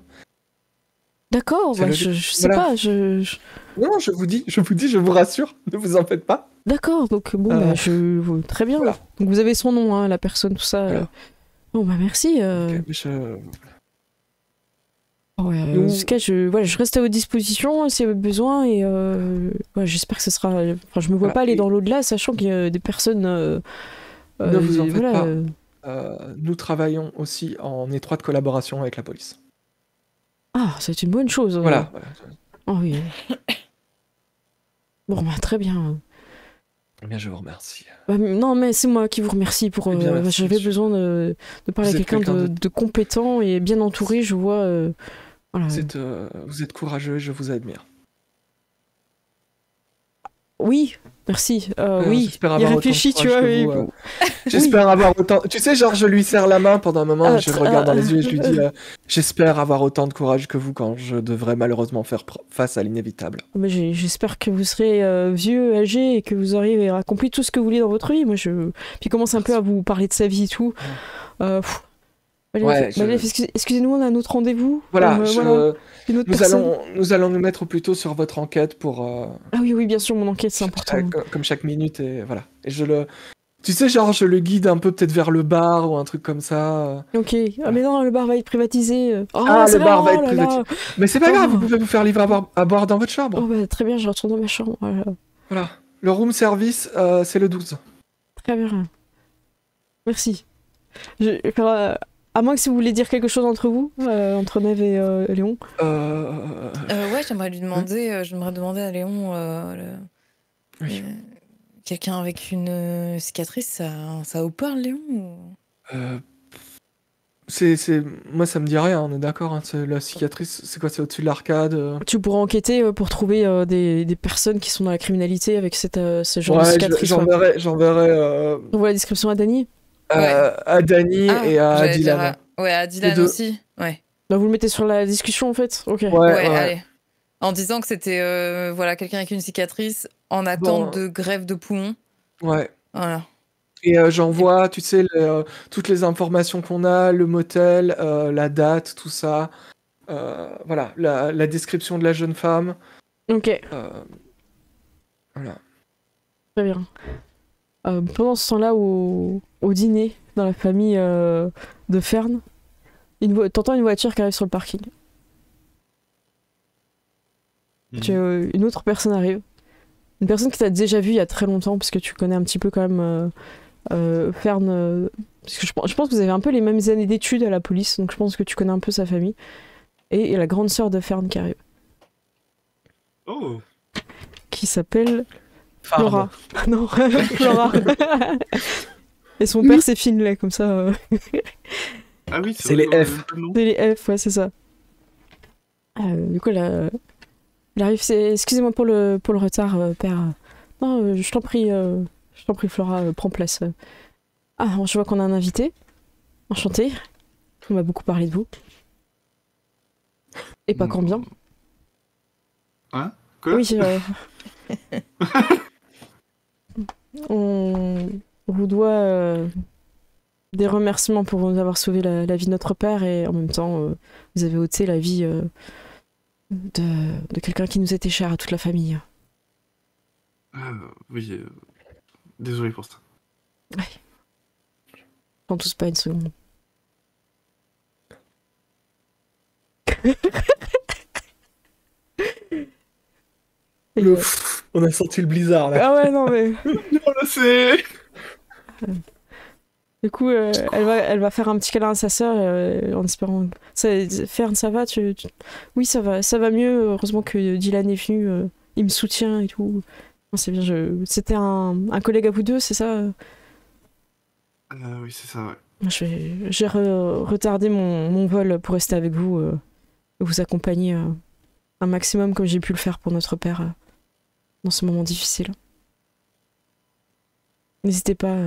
D'accord, je sais pas, Non, je vous rassure, ne vous en faites pas. D'accord, donc bon, très bien. Voilà. Donc vous avez son nom, hein, la personne, tout ça. Voilà. Bon, merci. Okay, en tout cas, je reste à votre disposition si vous avez besoin et j'espère que ce sera... Enfin, je me vois pas aller dans l'au-delà, sachant qu'il y a des personnes... Ne vous en faites pas, nous travaillons aussi en étroite collaboration avec la police. Ah, c'est une bonne chose. Voilà. Oh, oui. Bon, très bien. Bien, je vous remercie. Non, mais c'est moi qui vous remercie. J'avais besoin de parler à quelqu'un de compétent et bien entouré, je vois. Voilà. Vous êtes courageux et je vous admire. Oui, merci. Oui, il réfléchit, tu vois. Oui. J'espère avoir autant... Tu sais, genre, je lui serre la main pendant un moment, je le regarde dans les yeux et je lui dis j'espère avoir autant de courage que vous quand je devrais malheureusement faire face à l'inévitable. J'espère que vous serez vieux, âgé et que vous auriez accompli tout ce que vous voulez dans votre vie. Moi, Puis commence un peu à vous parler de sa vie et tout. Excusez-nous, on a un autre rendez-vous. Voilà, nous allons nous mettre plutôt sur votre enquête pour... Ah oui, bien sûr, mon enquête, c'est important. Comme chaque minute, et voilà. Et tu sais, genre, je le guide un peu peut-être vers le bar ou un truc comme ça. Ok, mais non, le bar va être privatisé. Le bar va être privatisé. Mais c'est pas grave, vous pouvez vous faire livrer à boire dans votre chambre. Très bien, je retourne dans ma chambre. Voilà, le room service, c'est le 12. Très bien. Merci. À moins que si vous voulez dire quelque chose entre vous, entre Neve et Léon. J'aimerais lui demander, j'aimerais demander à Léon, quelqu'un avec une cicatrice, ça vous parle, Léon? Moi, ça me dit rien, on est d'accord. Hein, la cicatrice, c'est quoi? C'est au-dessus de l'arcade Tu pourras enquêter pour trouver des personnes qui sont dans la criminalité avec ce genre de cicatrice. J'enverrai. La description à Dany. À Dany et à Dylan. Ouais, à Dylan aussi. Ouais. Bah, vous le mettez sur la discussion en fait. Ok. Ouais, allez. En disant que c'était quelqu'un avec une cicatrice en attente de greffe de poumon. Ouais. Voilà. Et j'envoie, tu sais, toutes les informations qu'on a, le motel, la date, tout ça. La description de la jeune femme. Ok. Voilà. Très bien. Pendant ce temps-là, au dîner, dans la famille de Fern, t'entends une voiture qui arrive sur le parking. Mmh. Une autre personne arrive. Une personne que t'as déjà vue il y a très longtemps, parce que tu connais un petit peu quand même... Fern, parce que je pense que vous avez un peu les mêmes années d'études à la police, donc je pense que tu connais un peu sa famille. Et la grande sœur de Fern qui arrive. Oh. Qui s'appelle Flora. Non, Flora. Et son père c'est Finlay, comme ça. Ah oui, c'est les F. C'est les F, ouais, c'est ça. Du coup, elle arrive. Excusez-moi pour le retard, père. Non, je t'en prie. Je t'en prie, Flora, prends place. Ah, je vois qu'on a un invité. Enchanté. On m'a beaucoup parlé de vous. Et pas combien. Hein? Quoi? Oui, on vous doit des remerciements pour nous avoir sauvé la vie de notre père, et en même temps, vous avez ôté la vie de quelqu'un qui nous était cher à toute la famille. Oui... Désolé pour ça. Ouais. J'en tousse pas une seconde. On a senti le blizzard là. Ah ouais, non mais. On le sait. Du coup, elle va faire un petit câlin à sa sœur en espérant. Fern, ça va ? Oui, ça va mieux. Heureusement que Dylan est venu. Il me soutient et tout. C'est bien, c'était un collègue à vous deux, c'est ça? Oui, c'est ça, ouais. J'ai retardé mon vol pour rester avec vous, vous accompagner un maximum comme j'ai pu le faire pour notre père dans ce moment difficile. N'hésitez pas,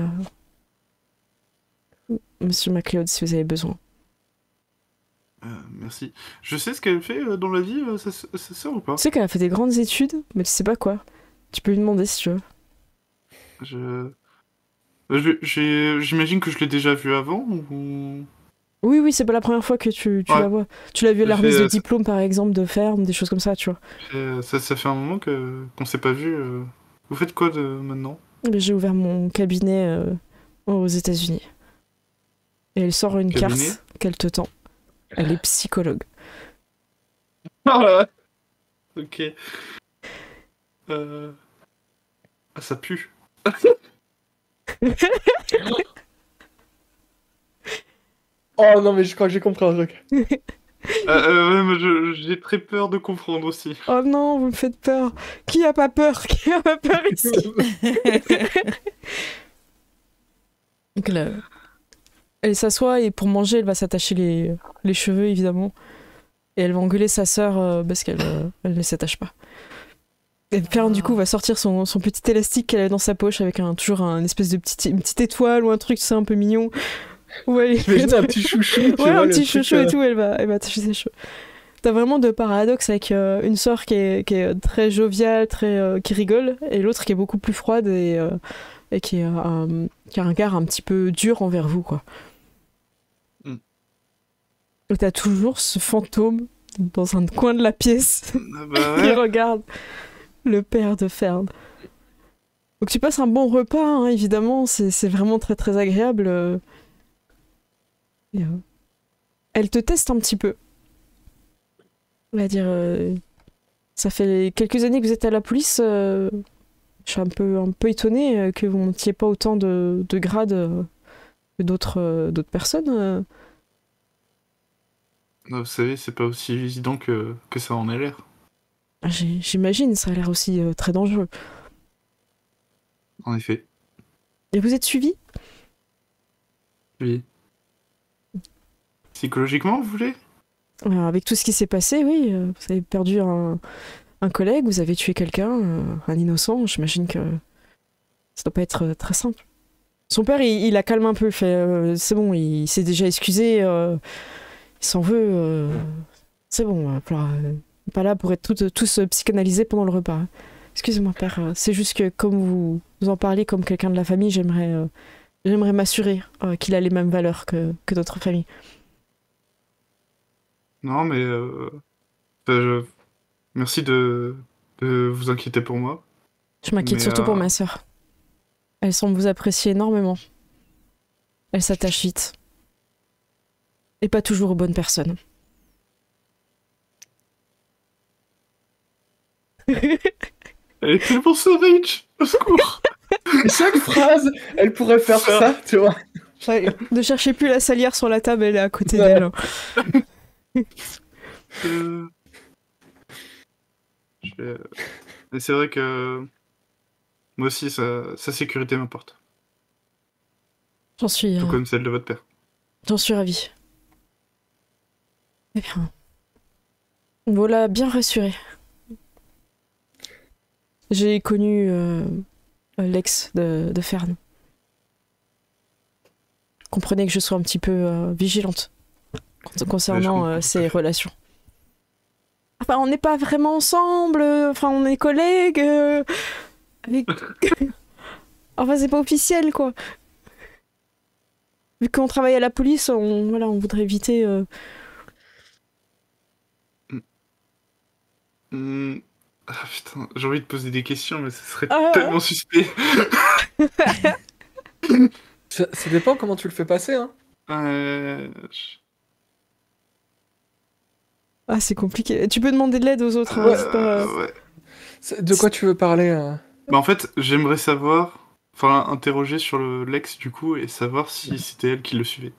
monsieur MacLeod, si vous avez besoin. Merci. Je sais ce qu'elle fait dans la vie, sa sœur ou pas? Tu sais qu'elle a fait des grandes études, mais tu sais pas quoi. Tu peux lui demander si tu veux. J'imagine que je l'ai déjà vue avant ou... Oui, c'est pas la première fois que tu la vois. Tu l'as vue à la remise de diplôme, par exemple, de Fern, des choses comme ça, tu vois. Ça fait un moment qu'on s'est pas vu. Vous faites quoi maintenant? J'ai ouvert mon cabinet aux États-Unis. Et elle sort une carte qu'elle te tend. Elle est psychologue. Ah, ok. Ah, ça pue. Oh non, mais je crois que j'ai compris un truc. J'ai très peur de comprendre aussi. Oh non, vous me faites peur. Qui a pas peur? Qui a pas peur ici? Donc là, elle s'assoit et pour manger, elle va s'attacher les cheveux, évidemment. Et elle va engueuler sa sœur parce qu'elle elle ne s'attache pas. Et Fern, du coup, va sortir son petit élastique qu'elle a dans sa poche avec toujours une espèce de petite étoile ou un truc, c'est un peu mignon. Ouais, un petit chouchou. Ouais, un petit chouchou et tout, elle va attacher ses cheveux. T'as vraiment deux paradoxes avec une sœur qui est très joviale, qui rigole, et l'autre qui est beaucoup plus froide et qui a un regard un petit peu dur envers vous, quoi. Mm. Et t'as toujours ce fantôme dans un coin de la pièce qui regarde. Le père de Fern. Donc tu passes un bon repas, hein, évidemment, c'est vraiment très très agréable. Elle te teste un petit peu. On va dire, ça fait quelques années que vous êtes à la police. Je suis un peu étonnée que vous ne montiez pas autant de grades que d'autres personnes. Non, vous savez, c'est pas aussi évident que ça en a l'air. J'imagine, ça a l'air aussi très dangereux. En effet. Et vous êtes suivi ? Oui. Psychologiquement, vous voulez? Avec tout ce qui s'est passé, oui. Vous avez perdu un collègue, vous avez tué quelqu'un, un innocent. J'imagine que ça doit pas être très simple. Son père, il a calme un peu. Fait, c'est bon, il s'est déjà excusé. Il s'en veut. C'est bon, on n'est pas là pour être tous psychanalysés pendant le repas. Excusez-moi, père. C'est juste que comme vous en parlez comme quelqu'un de la famille, j'aimerais m'assurer qu'il a les mêmes valeurs que notre famille. Non, mais... Merci de vous inquiéter pour moi. Je m'inquiète surtout pour ma sœur. Elle semble vous apprécier énormément. Elle s'attache vite. Et pas toujours aux bonnes personnes. Elle est tellement savage. Au secours. Chaque phrase, elle pourrait faire ça, tu vois. Ne cherchez plus la salière sur la table, elle est à côté d'elle. Et c'est vrai que moi aussi, sa sécurité m'importe. J'en suis... Tout comme celle de votre père. J'en suis ravie. Eh bien... Voilà, bien rassurée. J'ai connu l'ex de Fern. Comprenez que je sois un petit peu vigilante concernant ses relations. Enfin, on n'est pas vraiment ensemble, enfin, on est collègues. Avec... enfin, c'est pas officiel, quoi. Vu qu'on travaille à la police, on voudrait éviter. Ah putain, j'ai envie de poser des questions, mais ça serait tellement suspect. ça dépend comment tu le fais passer, hein. Ah, c'est compliqué. Tu peux demander de l'aide aux autres. Ouais. De quoi tu veux parler Bah, en fait, j'aimerais savoir, enfin, interroger sur l'ex du coup, et savoir si c'était elle qui le suivait.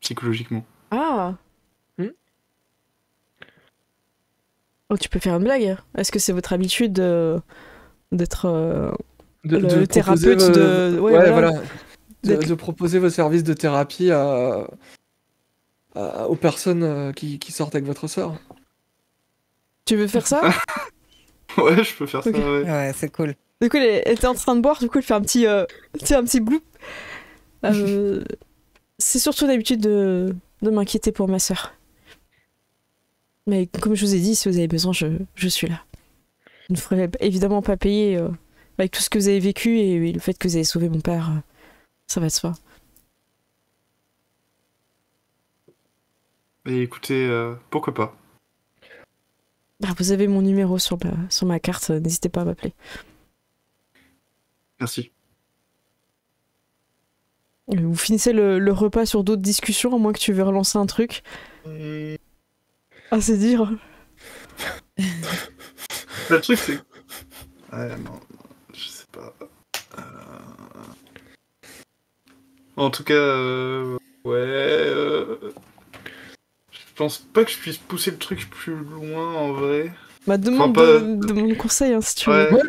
Psychologiquement. Ah. Oh, tu peux faire une blague. Est-ce que c'est votre habitude d'être le thérapeute de... De proposer vos services de thérapie aux personnes qui sortent avec votre sœur. Tu veux faire ça? Ouais, je peux faire ça, ouais. Ouais, c'est cool. Du coup, elle était en train de boire, du coup, elle fait un petit bloop. C'est surtout l'habitude de m'inquiéter pour ma sœur. Mais comme je vous ai dit, si vous avez besoin, je suis là. Je ne ferai évidemment pas payer avec tout ce que vous avez vécu et le fait que vous avez sauvé mon père. Ça va de soi. Et écoutez, pourquoi pas. Ah, vous avez mon numéro sur ma carte, n'hésitez pas à m'appeler. Merci. Vous finissez le repas sur d'autres discussions, à moins que tu veux relancer un truc. Ah, c'est dur. Le truc, c'est... Ouais, non, je sais pas. En tout cas, je pense pas que je puisse pousser le truc plus loin, en vrai. Bah, demande conseil, hein, si tu veux. Ouais,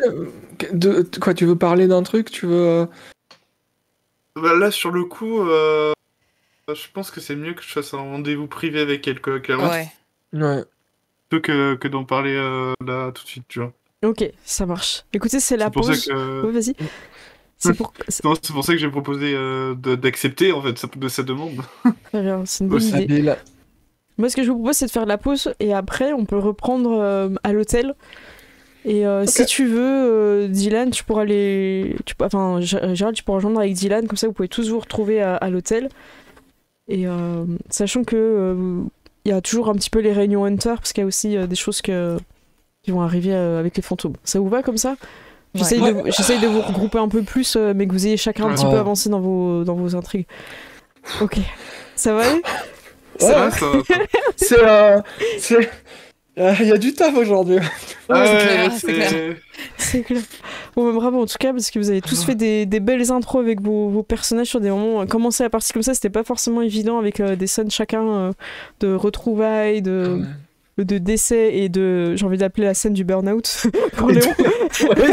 quoi, tu veux parler d'un truc, tu veux... Bah, là, sur le coup, je pense que c'est mieux que je fasse un rendez-vous privé avec quelqu'un, clairement. Ouais. Ouais. Plutôt que d'en parler là tout de suite, tu vois. Ok, ça marche. Écoutez, c'est la pause. Ouais, vas-y. C'est pour ça que j'ai proposé d'accepter en fait sa demande. Très bien, c'est une bonne idée. Moi, ce que je vous propose, c'est de faire de la pause et après, on peut reprendre à l'hôtel. Et si tu veux, Dylan, tu pourras aller. Enfin, Jyrald, tu pourras rejoindre avec Dylan, comme ça, vous pouvez tous vous retrouver à l'hôtel. Et sachant que. Il y a toujours un petit peu les réunions Hunter, parce qu'il y a aussi des choses qui vont arriver avec les fantômes. Ça vous va comme ça? J'essaye de vous regrouper un peu plus, mais que vous ayez chacun un petit peu avancé dans vos intrigues. Ok. Ça va aller? Ça va. Il y a du taf aujourd'hui. C'est clair. Bon, bah, bravo en tout cas, parce que vous avez tous fait des belles intros avec vos personnages sur des moments. Commencer la partie comme ça, c'était pas forcément évident avec des scènes chacun de retrouvailles, de décès et de. J'ai envie d'appeler la scène du burn-out pour Léon. Ouais,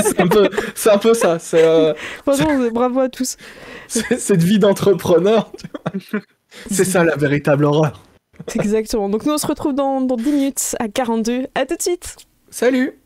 c'est un peu ça. Franchement, bravo à tous. Cette vie d'entrepreneur, tu vois. C'est ça la véritable horreur. Exactement. Donc nous on se retrouve dans 10 minutes à 42. À tout de suite. Salut.